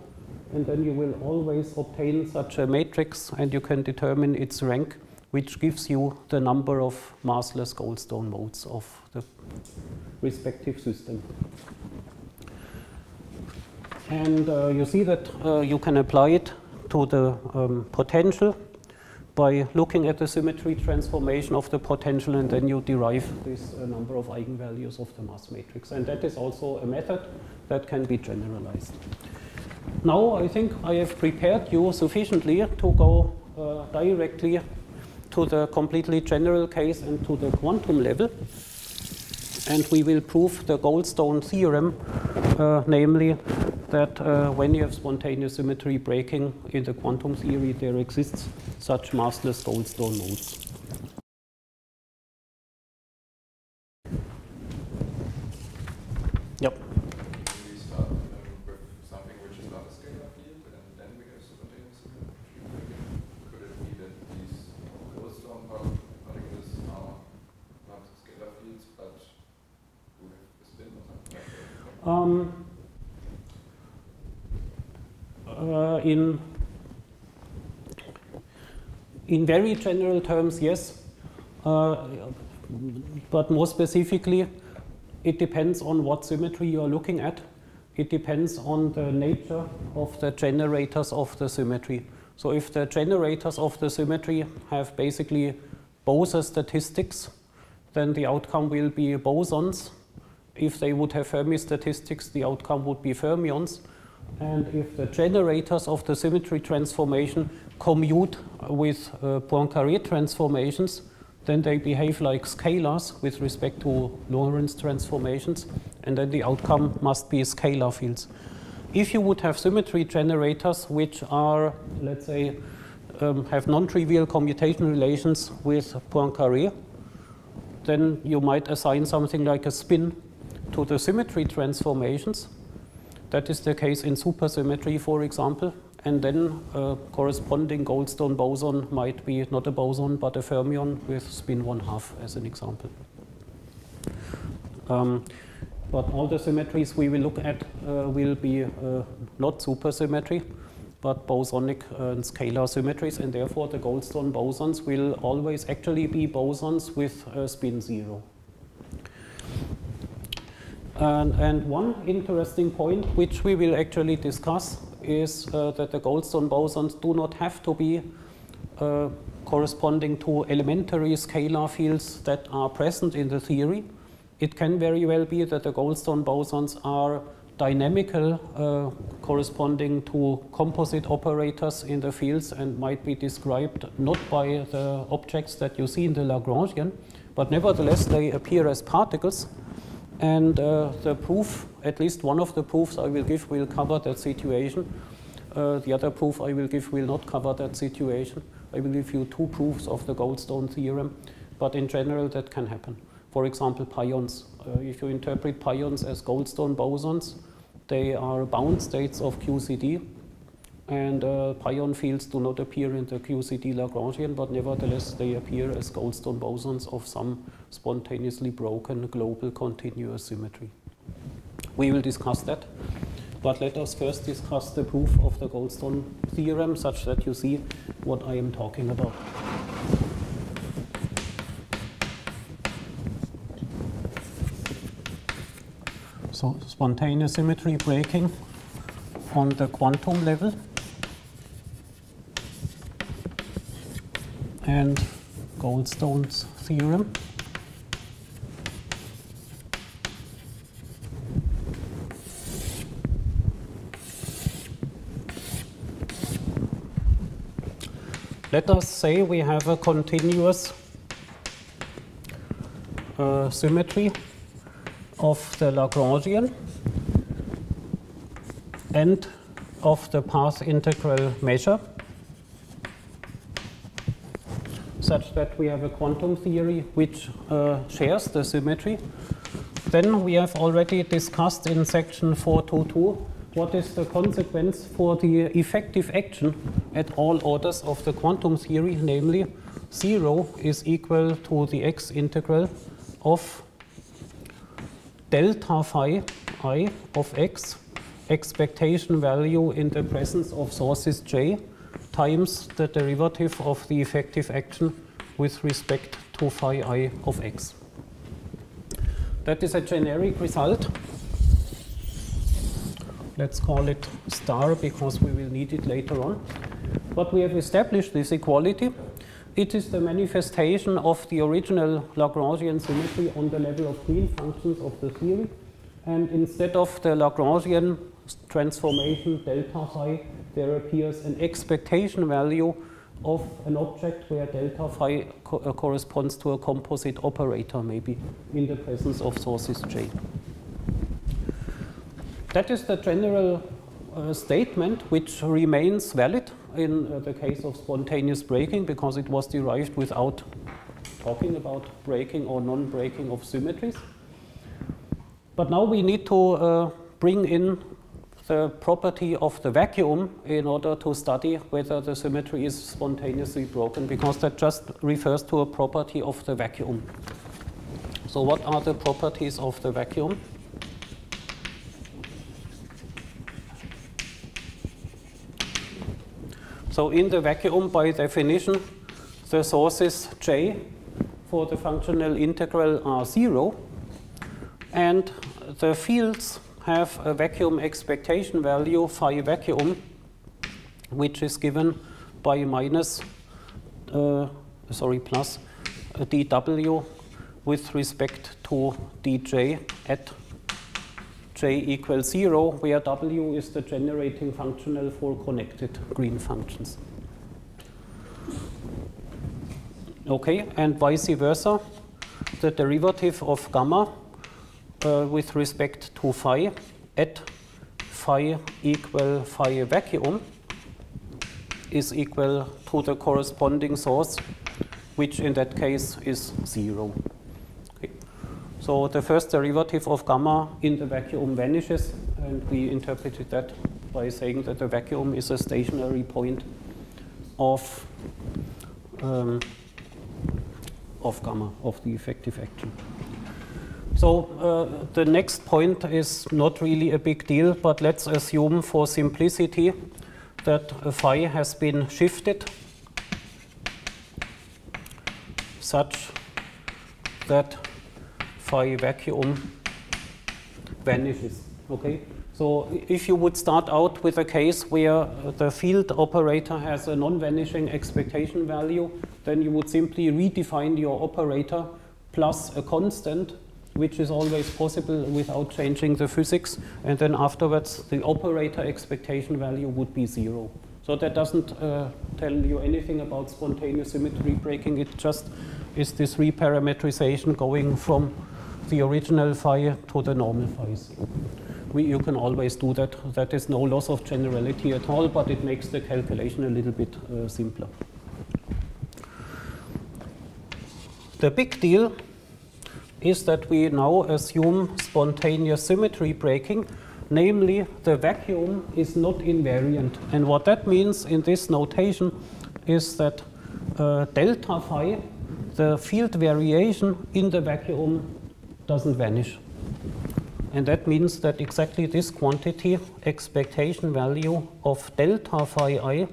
and then you will always obtain such a matrix, and you can determine its rank, which gives you the number of massless Goldstone modes of the respective system. And you see that you can apply it to the potential by looking at the symmetry transformation of the potential, and then you derive this number of eigenvalues of the mass matrix. And that is also a method that can be generalized. Now I think I have prepared you sufficiently to go directly to the completely general case and to the quantum level. And we will prove the Goldstone theorem, namely that when you have spontaneous symmetry breaking in the quantum theory, there exists such massless Goldstone modes. Yep. Can we start with something which is not a scalar field, and then we have spontaneous symmetry breaking? Could it be that these Goldstone particles are not scalar fields, but do have a spin or something like that? In very general terms, yes, but more specifically, it depends on what symmetry you are looking at. It depends on the nature of the generators of the symmetry. So if the generators of the symmetry have basically Bose statistics, then the outcome will be bosons. If they would have Fermi statistics, the outcome would be fermions. And if the generators of the symmetry transformation commute with Poincaré transformations, then they behave like scalars with respect to Lorentz transformations, and then the outcome must be scalar fields. If you would have symmetry generators which are, let's say, have non-trivial commutation relations with Poincaré, then you might assign something like a spin, to the symmetry transformations. That is the case in supersymmetry, for example. And then corresponding Goldstone boson might be not a boson, but a fermion with spin 1/2 as an example. But all the symmetries we will look at will be not supersymmetry, but bosonic and scalar symmetries. And therefore, the Goldstone bosons will always actually be bosons with spin 0. And one interesting point, which we will actually discuss, is that the Goldstone bosons do not have to be corresponding to elementary scalar fields that are present in the theory. It can very well be that the Goldstone bosons are dynamical, corresponding to composite operators in the fields and might be described not by the objects that you see in the Lagrangian, but nevertheless they appear as particles. And the proof, at least one of the proofs I will give, will cover that situation. The other proof I will give will not cover that situation. I will give you two proofs of the Goldstone theorem, but in general that can happen. For example, pions. If you interpret pions as Goldstone bosons, they are bound states of QCD, and pion fields do not appear in the QCD Lagrangian, but nevertheless they appear as Goldstone bosons of some spontaneously broken global continuous symmetry. We will discuss that, but let us first discuss the proof of the Goldstone theorem such that you see what I am talking about. So, spontaneous symmetry breaking on the quantum level, and Goldstone's theorem. Let us say we have a continuous symmetry of the Lagrangian and of the path integral measure, such that we have a quantum theory which shares the symmetry. Then we have already discussed in section 4.2.2 what is the consequence for the effective action at all orders of the quantum theory, namely 0 is equal to the x integral of delta phi I of x, expectation value in the presence of sources j, times the derivative of the effective action with respect to phi I of x. That is a generic result. Let's call it star because we will need it later on. But we have established this equality. It is the manifestation of the original Lagrangian symmetry on the level of Green functions of the theory. And instead of the Lagrangian transformation delta phi, there appears an expectation value of an object where delta phi corresponds to a composite operator, maybe, in the presence of sources j. That is the general statement which remains valid in the case of spontaneous breaking, because it was derived without talking about breaking or non-breaking of symmetries. But now we need to bring in the property of the vacuum in order to study whether the symmetry is spontaneously broken, because that just refers to a property of the vacuum. So what are the properties of the vacuum? So in the vacuum, by definition, the sources j for the functional integral are 0, and the fields have a vacuum expectation value, phi vacuum, which is given by plus dw with respect to dj at j equals 0, where w is the generating functional for connected Green functions. Okay, and vice versa, the derivative of gamma with respect to phi at phi equal phi vacuum is equal to the corresponding source, which in that case is 0. So the first derivative of gamma in the vacuum vanishes, and we interpreted that by saying that the vacuum is a stationary point of gamma, of the effective action. So the next point is not really a big deal, but let's assume for simplicity that phi has been shifted such that phi vacuum vanishes. Okay? So if you would start out with a case where the field operator has a non-vanishing expectation value, then you would simply redefine your operator plus a constant, which is always possible without changing the physics, and then afterwards the operator expectation value would be 0. So that doesn't tell you anything about spontaneous symmetry breaking. It just is this reparametrization going from the original phi to the normal phi's. You can always do that. That is no loss of generality at all, but it makes the calculation a little bit simpler. The big deal is that we now assume spontaneous symmetry breaking, namely the vacuum is not invariant. And what that means in this notation is that delta phi, the field variation in the vacuum, doesn't vanish. And that means that exactly this quantity, expectation value of delta phi I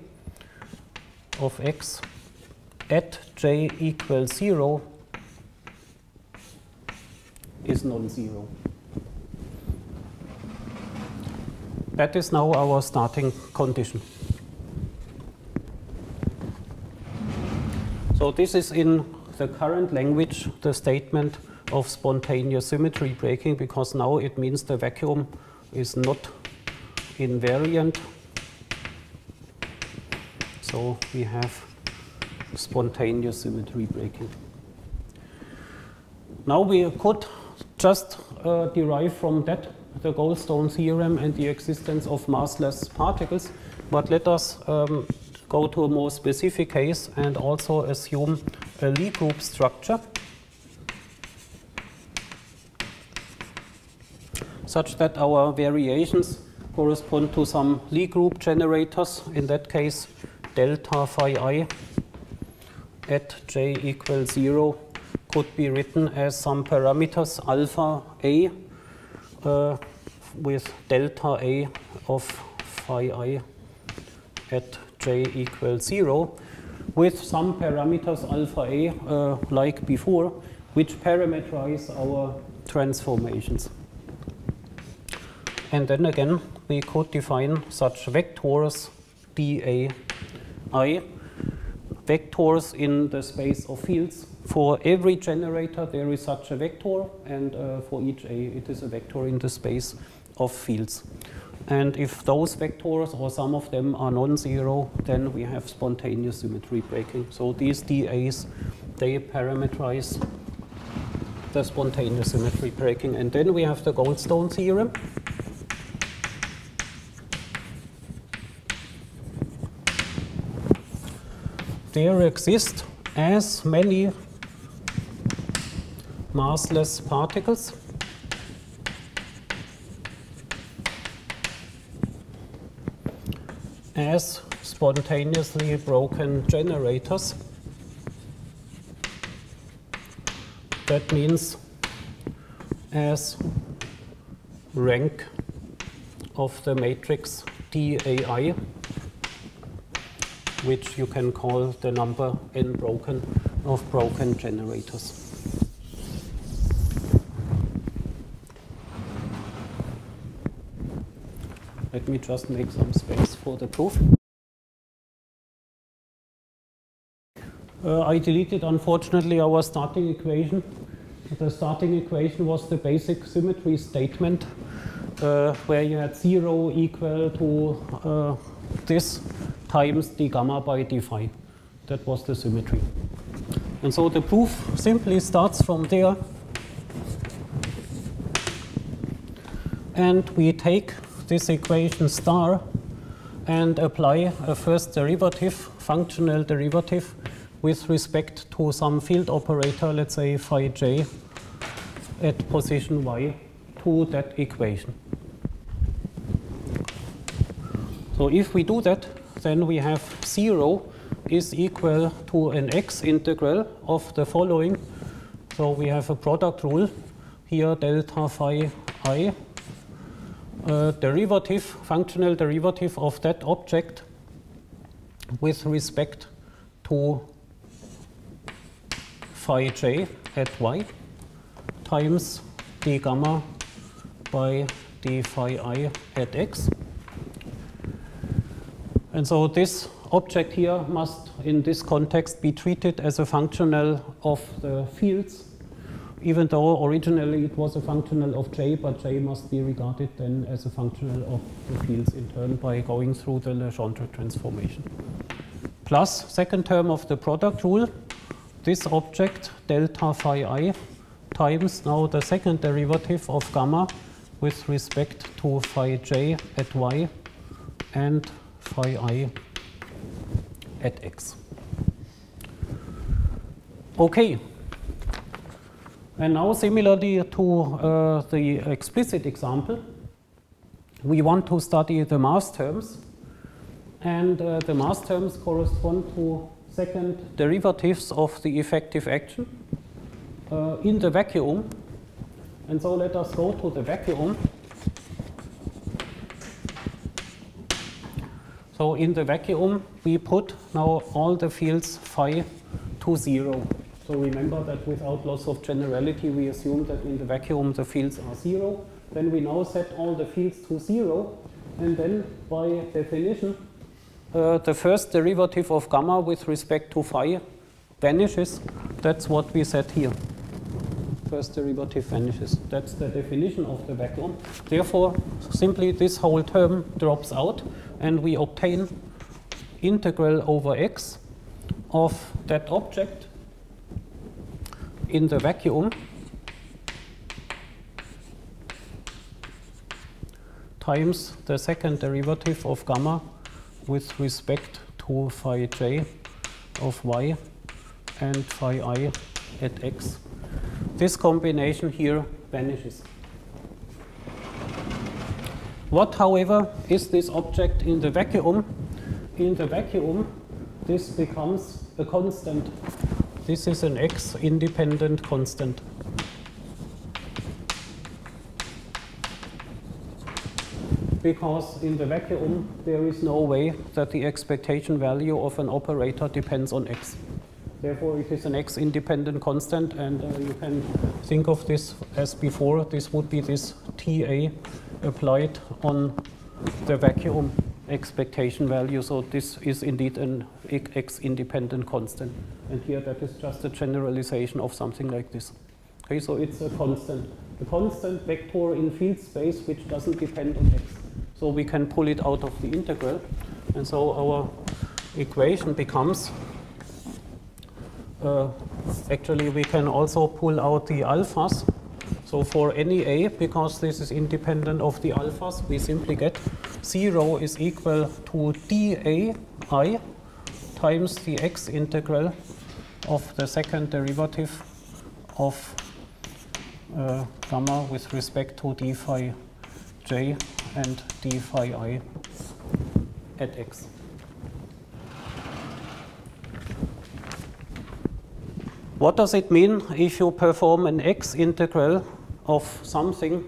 of x at j equals 0, is non-zero. That is now our starting condition. So this is in the current language the statement of spontaneous symmetry breaking, because now it means the vacuum is not invariant. So we have spontaneous symmetry breaking. Now we could just derive from that the Goldstone theorem and the existence of massless particles. But let us go to a more specific case and also assume a Lie group structure such that our variations correspond to some Lie group generators, in that case delta phi I at j equals 0 could be written as some parameters alpha a with delta a of phi I at j equals 0 with some parameters alpha a like before, which parameterize our transformations. And then again we could define such vectors dA I, vectors in the space of fields. For every generator there is such a vector, and for each A it is a vector in the space of fields. And if those vectors or some of them are non-zero, then we have spontaneous symmetry breaking. So these DAs, they parameterize the spontaneous symmetry breaking. And then we have the Goldstone theorem, there exist as many massless particles as spontaneously broken generators. That means as rank of the matrix DAI, which you can call the number n broken of broken generators. Let me just make some space for the proof. I deleted, unfortunately, our starting equation. The starting equation was the basic symmetry statement where you had 0 equal to this times d gamma by d phi. That was the symmetry. And so the proof simply starts from there. And we take this equation star and apply a first derivative, functional derivative, with respect to some field operator, let's say phi j at position y to that equation. So if we do that, then we have 0 is equal to an x integral of the following. So we have a product rule here, delta phi I, derivative, functional derivative of that object with respect to phi j at y times d gamma by d phi I at x. And so this object here must, in this context, be treated as a functional of the fields, even though originally it was a functional of J, but J must be regarded then as a functional of the fields in turn by going through the Legendre transformation. Plus, second term of the product rule, this object, delta phi I, times now the second derivative of gamma with respect to phi j at y and phi I at x. Okay. And now similarly to the explicit example, we want to study the mass terms. And the mass terms correspond to second derivatives of the effective action in the vacuum. And so let us go to the vacuum. So in the vacuum, we put now all the fields phi to 0. So remember that without loss of generality, we assume that in the vacuum the fields are 0. Then we now set all the fields to 0. And then by definition, the first derivative of gamma with respect to phi vanishes. That's what we said here. First derivative vanishes. That's the definition of the vacuum. Therefore, simply this whole term drops out, and we obtain integral over x of that object in the vacuum times the second derivative of gamma with respect to phi j of y and phi I at x. This combination here vanishes. What, however, is this object in the vacuum? In the vacuum, this becomes a constant. This is an x-independent constant. Because in the vacuum, there is no way that the expectation value of an operator depends on x. Therefore, it is an x-independent constant, and you can think of this as before. This would be this TA applied on the vacuum expectation value. So this is indeed an x-independent constant. And here that is just a generalization of something like this. Okay, so it's a constant. A constant vector in field space which doesn't depend on x. So we can pull it out of the integral. And so our equation becomes, actually we can also pull out the alphas. So for any a, because this is independent of the alphas, we simply get 0 is equal to dAi times the x integral of the second derivative of gamma with respect to d phi j and d phi I at x. What does it mean if you perform an x integral of something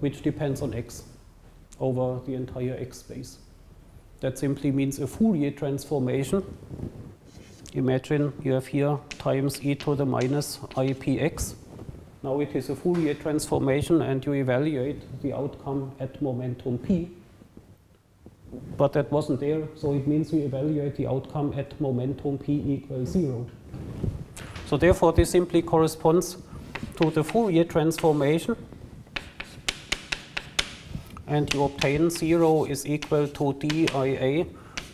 which depends on x over the entire x space? That simply means a Fourier transformation. Imagine you have here times e to the minus ipx. Now it is a Fourier transformation, and you evaluate the outcome at momentum p. But that wasn't there, so it means we evaluate the outcome at momentum p equals 0. So therefore, this simply corresponds to the Fourier transformation. And you obtain 0 is equal to dia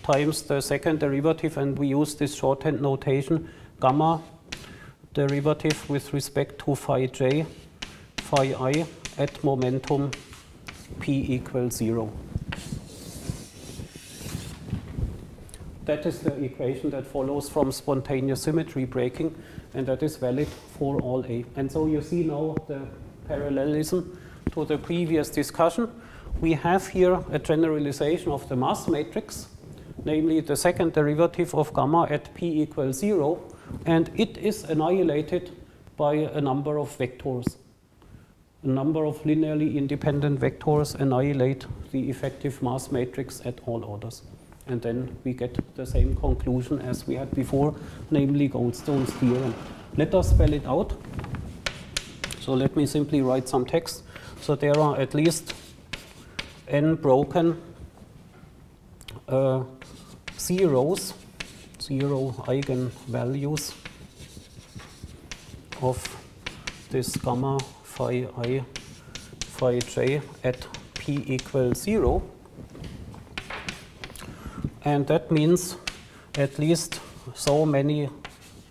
times the second derivative, and we use this shorthand notation, gamma derivative with respect to phi j, phi I at momentum p equals 0. That is the equation that follows from spontaneous symmetry breaking, and that is valid for all A. And so you see now the parallelism to the previous discussion. We have here a generalization of the mass matrix, namely the second derivative of gamma at p equals 0, and it is annihilated by a number of vectors. A number of linearly independent vectors annihilate the effective mass matrix at all orders. And then we get the same conclusion as we had before, namely Goldstone's theorem. Let us spell it out. So let me simply write some text. So there are at least n broken zeros, zero eigenvalues of this gamma phi I phi j at p equals 0. And that means at least so many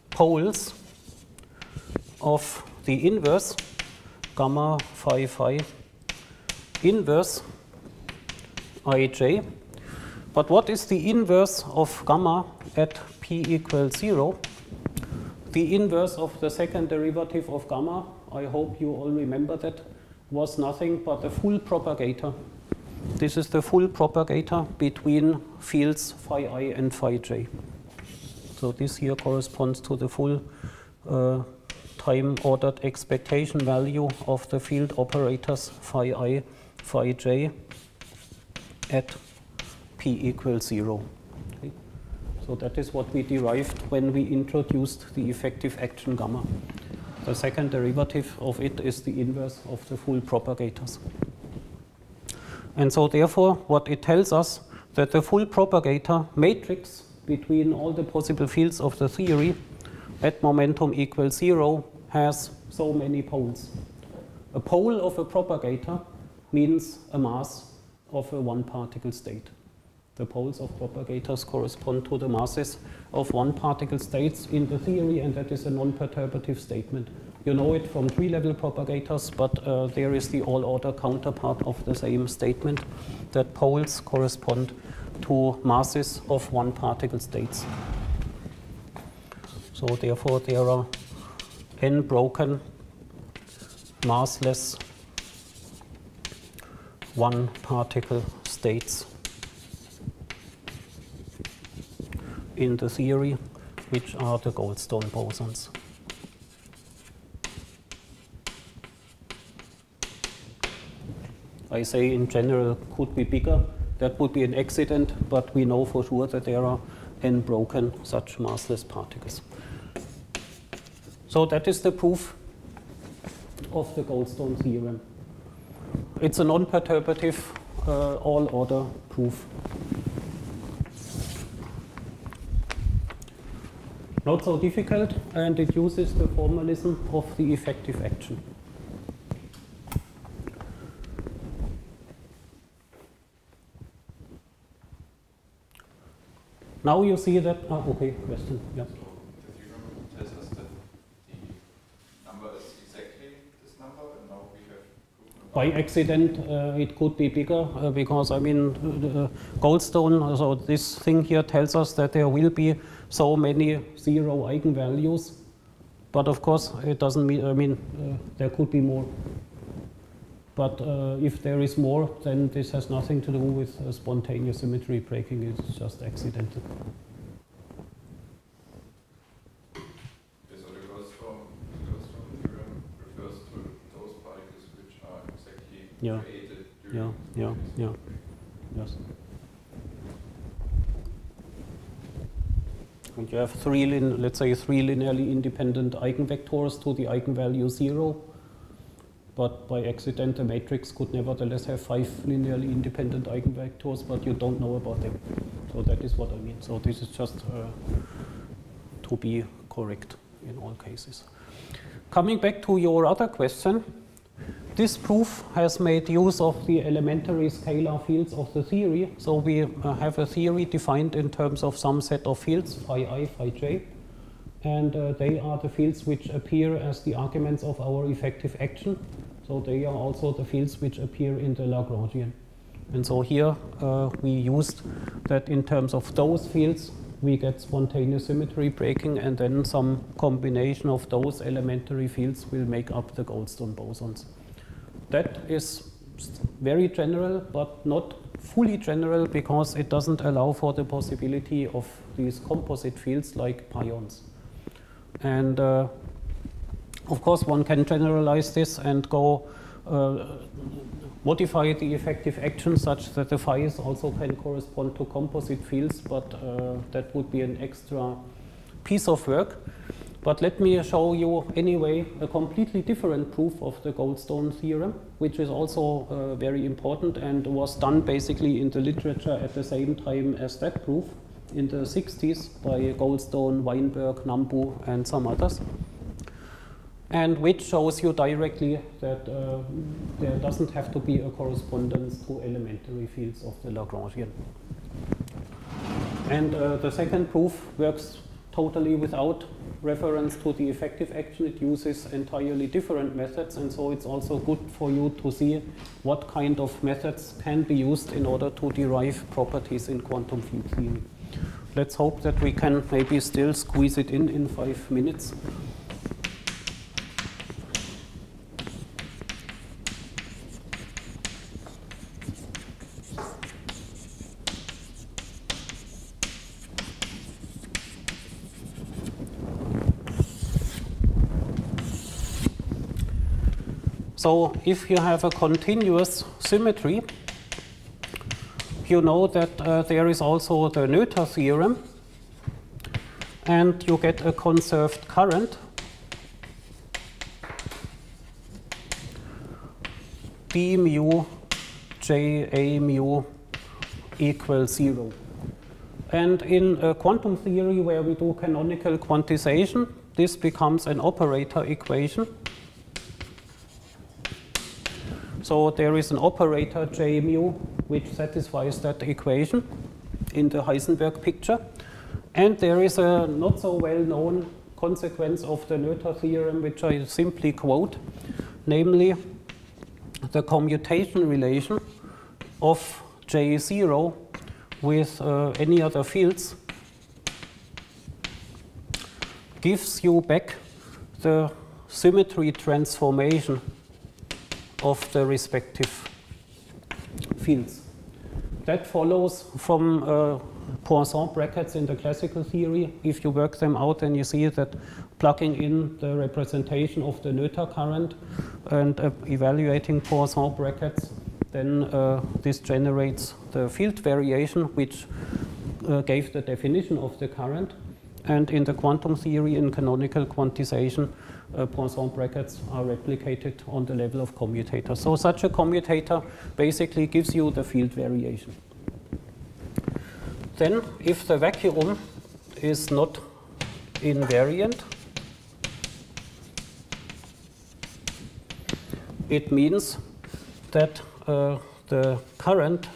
poles of the inverse gamma phi phi inverse ij. But what is the inverse of gamma at p equals 0? The inverse of the second derivative of gamma, I hope you all remember that, was nothing but a full propagator. This is the full propagator between fields phi I and phi j. So this here corresponds to the full time-ordered expectation value of the field operators phi I, phi j at p equals 0. Okay. So that is what we derived when we introduced the effective action gamma. The second derivative of it is the inverse of the full propagators. And so therefore, what it tells us, that the full propagator matrix between all the possible fields of the theory at momentum equals 0 has so many poles. A pole of a propagator means a mass of a one-particle state. The poles of propagators correspond to the masses of one-particle states in the theory, and that is a non-perturbative statement. You know it from three-level propagators, but there is the all-order counterpart of the same statement, that poles correspond to masses of one-particle states. So therefore, there are n broken massless one-particle states in the theory, which are the Goldstone bosons. I say in general could be bigger. That would be an accident, but we know for sure that there are n broken such massless particles. So that is the proof of the Goldstone theorem. It's a non-perturbative all-order proof. Not so difficult, and it uses the formalism of the effective action. Now you see that, okay, question, yeah. So the theorem tells us that the number is exactly this number, and now we have proven it. By accident, it could be bigger, because, I mean, Goldstone, so this thing here tells us that there will be so many zero eigenvalues, but of course, it doesn't mean, I mean, there could be more. But if there is more, then this has nothing to do with spontaneous symmetry breaking. It's just accidental. Okay, so the Goldstone theorem refers to those particles which are exactly created during Yes. And you have let's say three linearly independent eigenvectors to the eigenvalue 0. But by accident, the matrix could nevertheless have 5 linearly independent eigenvectors, but you don't know about them. So that is what I mean. So this is just to be correct in all cases. Coming back to your other question, this proof has made use of the elementary scalar fields of the theory. So we have a theory defined in terms of some set of fields, phi I, phi j. And they are the fields which appear as the arguments of our effective action. So they are also the fields which appear in the Lagrangian. And so here we used that in terms of those fields, we get spontaneous symmetry breaking, and then some combination of those elementary fields will make up the Goldstone bosons. That is very general, but not fully general, because it doesn't allow for the possibility of these composite fields like pions. And of course, one can generalize this and go modify the effective action such that the phi's also can correspond to composite fields, but that would be an extra piece of work. But let me show you anyway a completely different proof of the Goldstone theorem, which is also very important and was done basically in the literature at the same time as that proof in the 60s by Goldstone, Weinberg, Nambu, and some others, and which shows you directly that there doesn't have to be a correspondence to elementary fields of the Lagrangian. And the second proof works totally without reference to the effective action. It uses entirely different methods, and so it's also good for you to see what kind of methods can be used in order to derive properties in quantum field theory. Let's hope that we can maybe still squeeze it in 5 minutes. So if you have a continuous symmetry, you know that there is also the Noether theorem, and you get a conserved current. d mu j a mu equals 0. And in quantum theory, where we do canonical quantization, this becomes an operator equation. So there is an operator J mu which satisfies that equation in the Heisenberg picture. And there is a not so well known consequence of the Noether theorem, which I simply quote, namely the commutation relation of J0 with any other fields gives you back the symmetry transformation of the respective fields. That follows from Poisson brackets in the classical theory. If you work them out, then you see that plugging in the representation of the Noether current and evaluating Poisson brackets, then this generates the field variation, which gave the definition of the current. And in the quantum theory, in canonical quantization, Poisson brackets are replicated on the level of commutators. So such a commutator basically gives you the field variation. Then if the vacuum is not invariant, it means that the current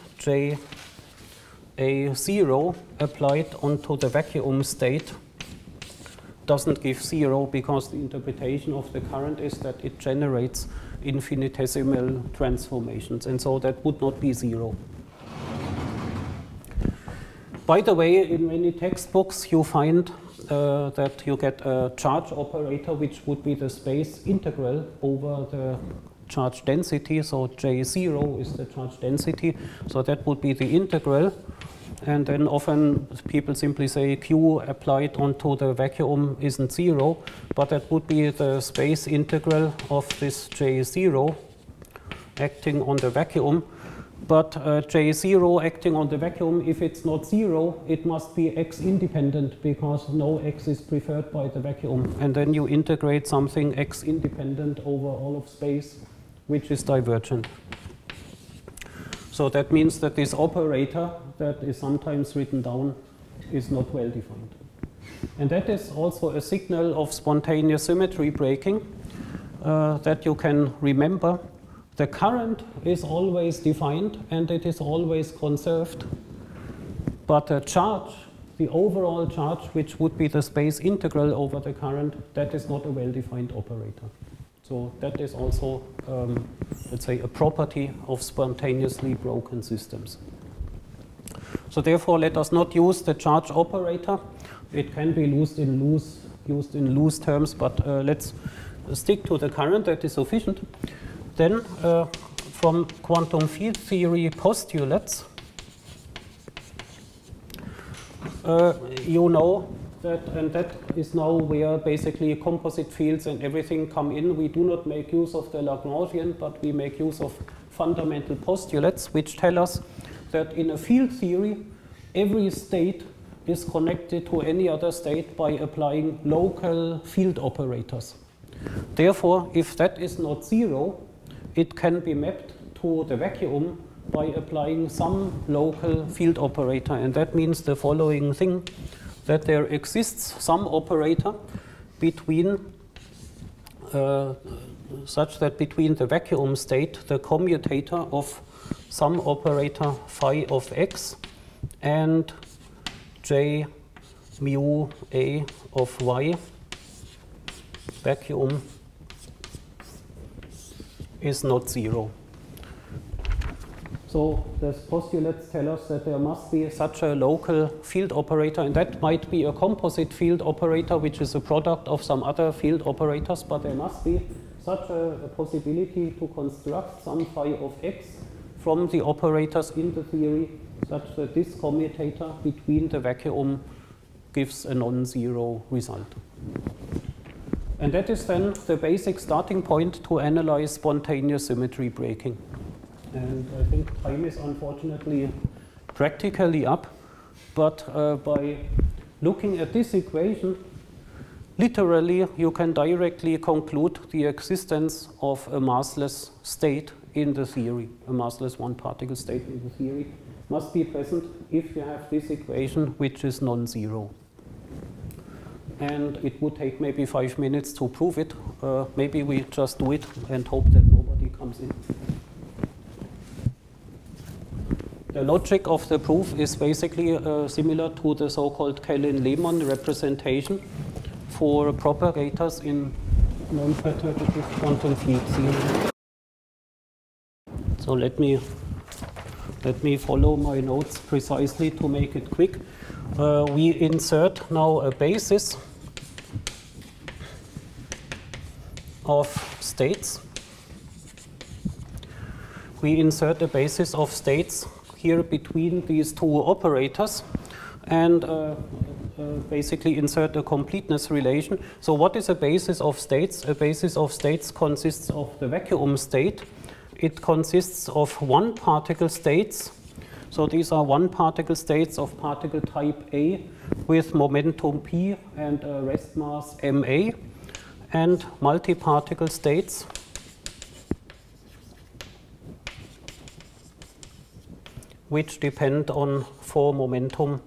J0 applied onto the vacuum state doesn't give 0, because the interpretation of the current is that it generates infinitesimal transformations, and so that would not be 0. By the way, in many textbooks you find that you get a charge operator which would be the space integral over the charge density, so J0 is the charge density, so that would be the integral. And then often people simply say Q applied onto the vacuum isn't 0, but that would be the space integral of this J0 acting on the vacuum. But J0 acting on the vacuum, if it's not 0, it must be X independent, because no X is preferred by the vacuum. And then you integrate something X independent over all of space, which is divergent. So that means that this operator that is sometimes written down is not well defined. And that is also a signal of spontaneous symmetry breaking that you can remember. The current is always defined and it is always conserved, but the charge, the overall charge, which would be the space integral over the current, that is not a well-defined operator. So that is also, let's say, a property of spontaneously broken systems. So therefore, let us not use the charge operator. It can be used in loose terms, but let's stick to the current that is sufficient. Then from quantum field theory postulates, you know that, and that is now where basically composite fields and everything come in. We do not make use of the Lagrangian, but we make use of fundamental postulates, which tell us that in a field theory, every state is connected to any other state by applying local field operators. Therefore, if that is not zero, it can be mapped to the vacuum by applying some local field operator. And that means the following thing, that there exists some operator between such that between the vacuum state, the commutator of some operator phi of x and j mu a of y, vacuum is not zero. So the postulates tell us that there must be such a local field operator, and that might be a composite field operator which is a product of some other field operators, but there must be such a possibility to construct some phi of x from the operators in the theory such that this commutator between the vacuum gives a non-zero result. And that is then the basic starting point to analyze spontaneous symmetry breaking. And I think time is unfortunately practically up, but by looking at this equation, literally you can directly conclude the existence of a massless state in the theory. A massless one-particle state in the theory must be present if you have this equation which is non-zero. And it would take maybe 5 minutes to prove it. Maybe we just do it and hope that nobody comes in. The logic of the proof is basically similar to the so-called Kalin-Lehmann representation for propagators in non-perturbative quantum field theory. So let me follow my notes precisely to make it quick. We insert now a basis of states. We insert a basis of states here between these two operators and basically insert a completeness relation. So what is a basis of states? A basis of states consists of the vacuum state. It consists of one-particle states. So these are one-particle states of particle type A with momentum p and a rest mass ma, and multi-particle states which depend on 4 momentum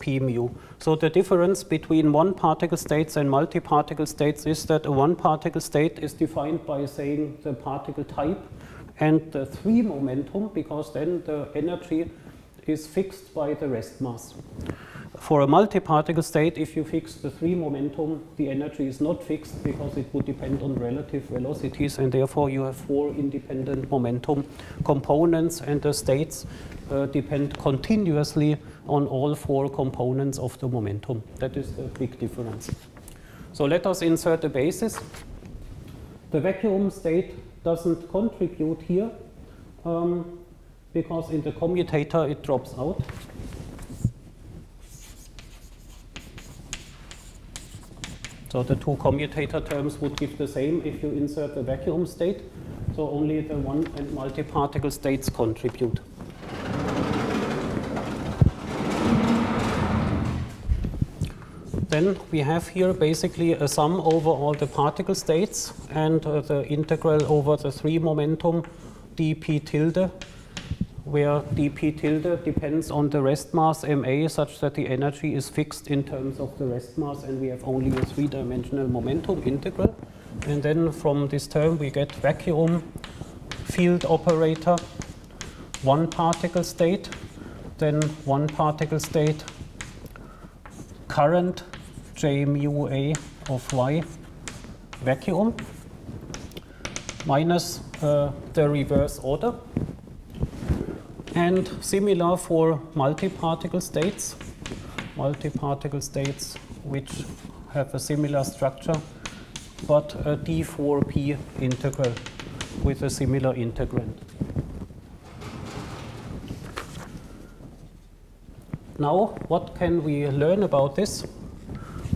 p mu. So the difference between one-particle states and multi-particle states is that a one-particle state is defined by saying the particle type and the 3 momentum, because then the energy is fixed by the rest mass. For a multi-particle state, if you fix the 3 momentum, the energy is not fixed because it would depend on relative velocities, and therefore you have 4 independent momentum components, and the states depend continuously on all 4 components of the momentum. That is the big difference. So let us insert a basis. The vacuum state doesn't contribute here because in the commutator it drops out. So the 2 commutator terms would give the same if you insert the vacuum state. So only the one and multi-particle states contribute. Then we have here basically a sum over all the particle states and the integral over the 3 momentum dp tilde, where dp tilde depends on the rest mass ma such that the energy is fixed in terms of the rest mass, and we have only a 3-dimensional momentum integral. And then from this term we get vacuum field operator, one particle state, then one particle state, current j mu a of y, vacuum, minus the reverse order. and similar for multi-particle states which have a similar structure but a D4P integral with a similar integrand. Now, what can we learn about this?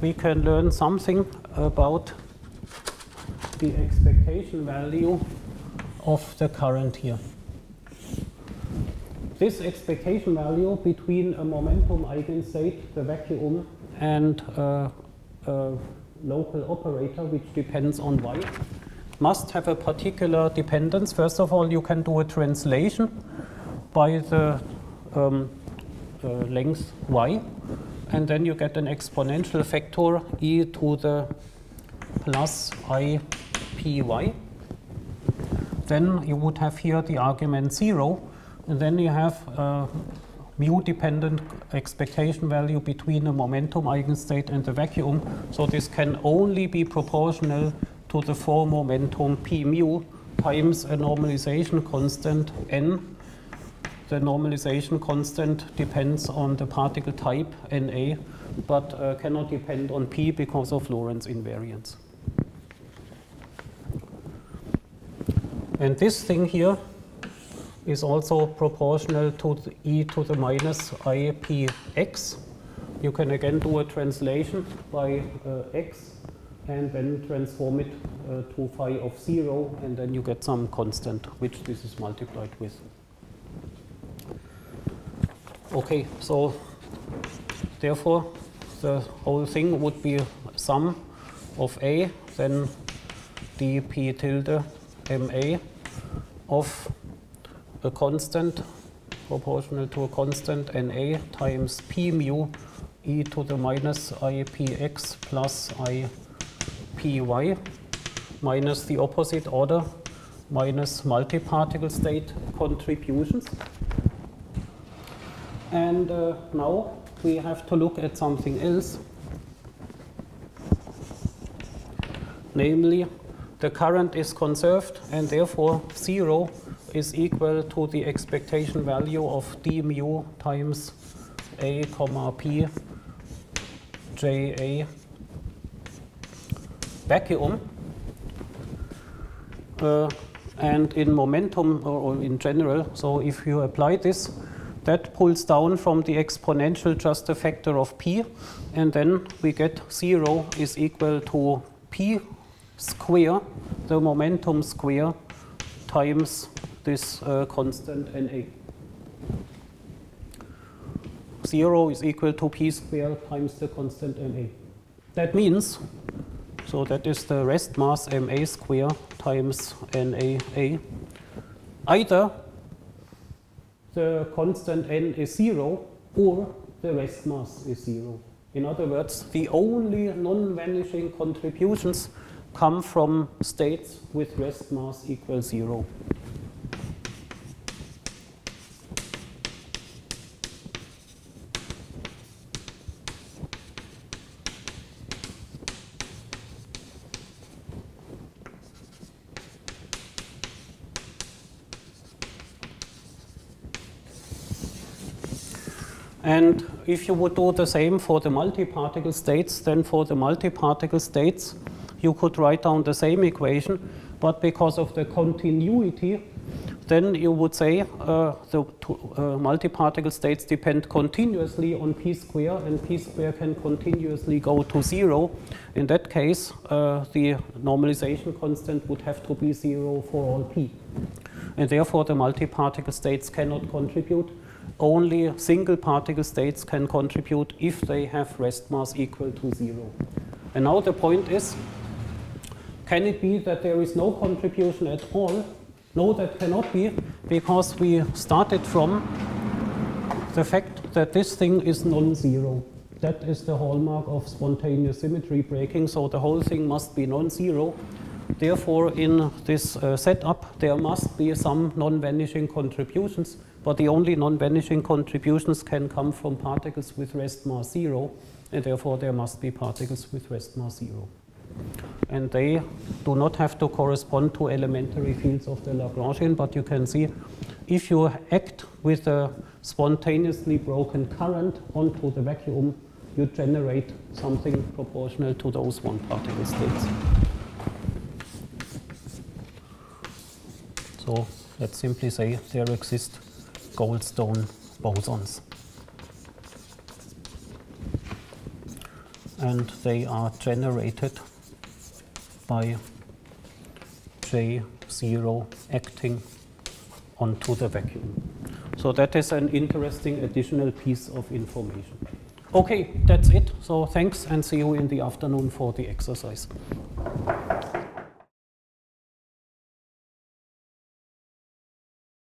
We can learn something about the expectation value of the current here. This expectation value between a momentum eigenstate, the vacuum, and a local operator which depends on y must have a particular dependence. First of all, you can do a translation by the length y, and then you get an exponential factor e to the plus I p y. Then you would have here the argument 0, and then you have mu dependent expectation value between a momentum eigenstate and the vacuum. So this can only be proportional to the four momentum p mu times a normalization constant n. The normalization constant depends on the particle type Na, but cannot depend on p because of Lorentz invariance. And this thing here is also proportional to the e to the minus I p x. You can again do a translation by x and then transform it to phi of 0, and then you get some constant which this is multiplied with. Okay, so therefore the whole thing would be sum of a then d p tilde m a of a constant proportional to a constant Na times p mu e to the minus I p x plus I p y minus the opposite order minus multi-particle state contributions. And now we have to look at something else, namely the current is conserved and therefore 0 is equal to the expectation value of d mu times a comma p j a vacuum, and in momentum or in general. So if you apply this, that pulls down from the exponential just a factor of p, and then we get 0 is equal to p square, the momentum square, times this constant Na. 0 is equal to p squared times the constant Ma. That means, so that is the rest mass Ma squared times NaA. Either the constant N is 0 or the rest mass is 0. In other words, the only non-vanishing contributions come from states with rest mass equals 0. And if you would do the same for the multi-particle states, then for the multi-particle states you could write down the same equation, but because of the continuity, then you would say the multi-particle states depend continuously on p square, and p square can continuously go to 0. In that case, the normalization constant would have to be 0 for all p. And therefore the multi-particle states cannot contribute. Only single particle states can contribute if they have rest mass equal to 0. And now the point is, can it be that there is no contribution at all? No, that cannot be, because we started from the fact that this thing is non-zero. That is the hallmark of spontaneous symmetry breaking, so the whole thing must be non-zero. Therefore, in this setup, there must be some non-vanishing contributions, but the only non-vanishing contributions can come from particles with rest mass 0, and therefore there must be particles with rest mass 0. And they do not have to correspond to elementary fields of the Lagrangian, but you can see if you act with a spontaneously broken current onto the vacuum, you generate something proportional to those one-particle states. So let's simply say there exist Goldstone bosons. And they are generated by J0 acting onto the vacuum. So that is an interesting additional piece of information. Okay, that's it. So thanks, and see you in the afternoon for the exercise.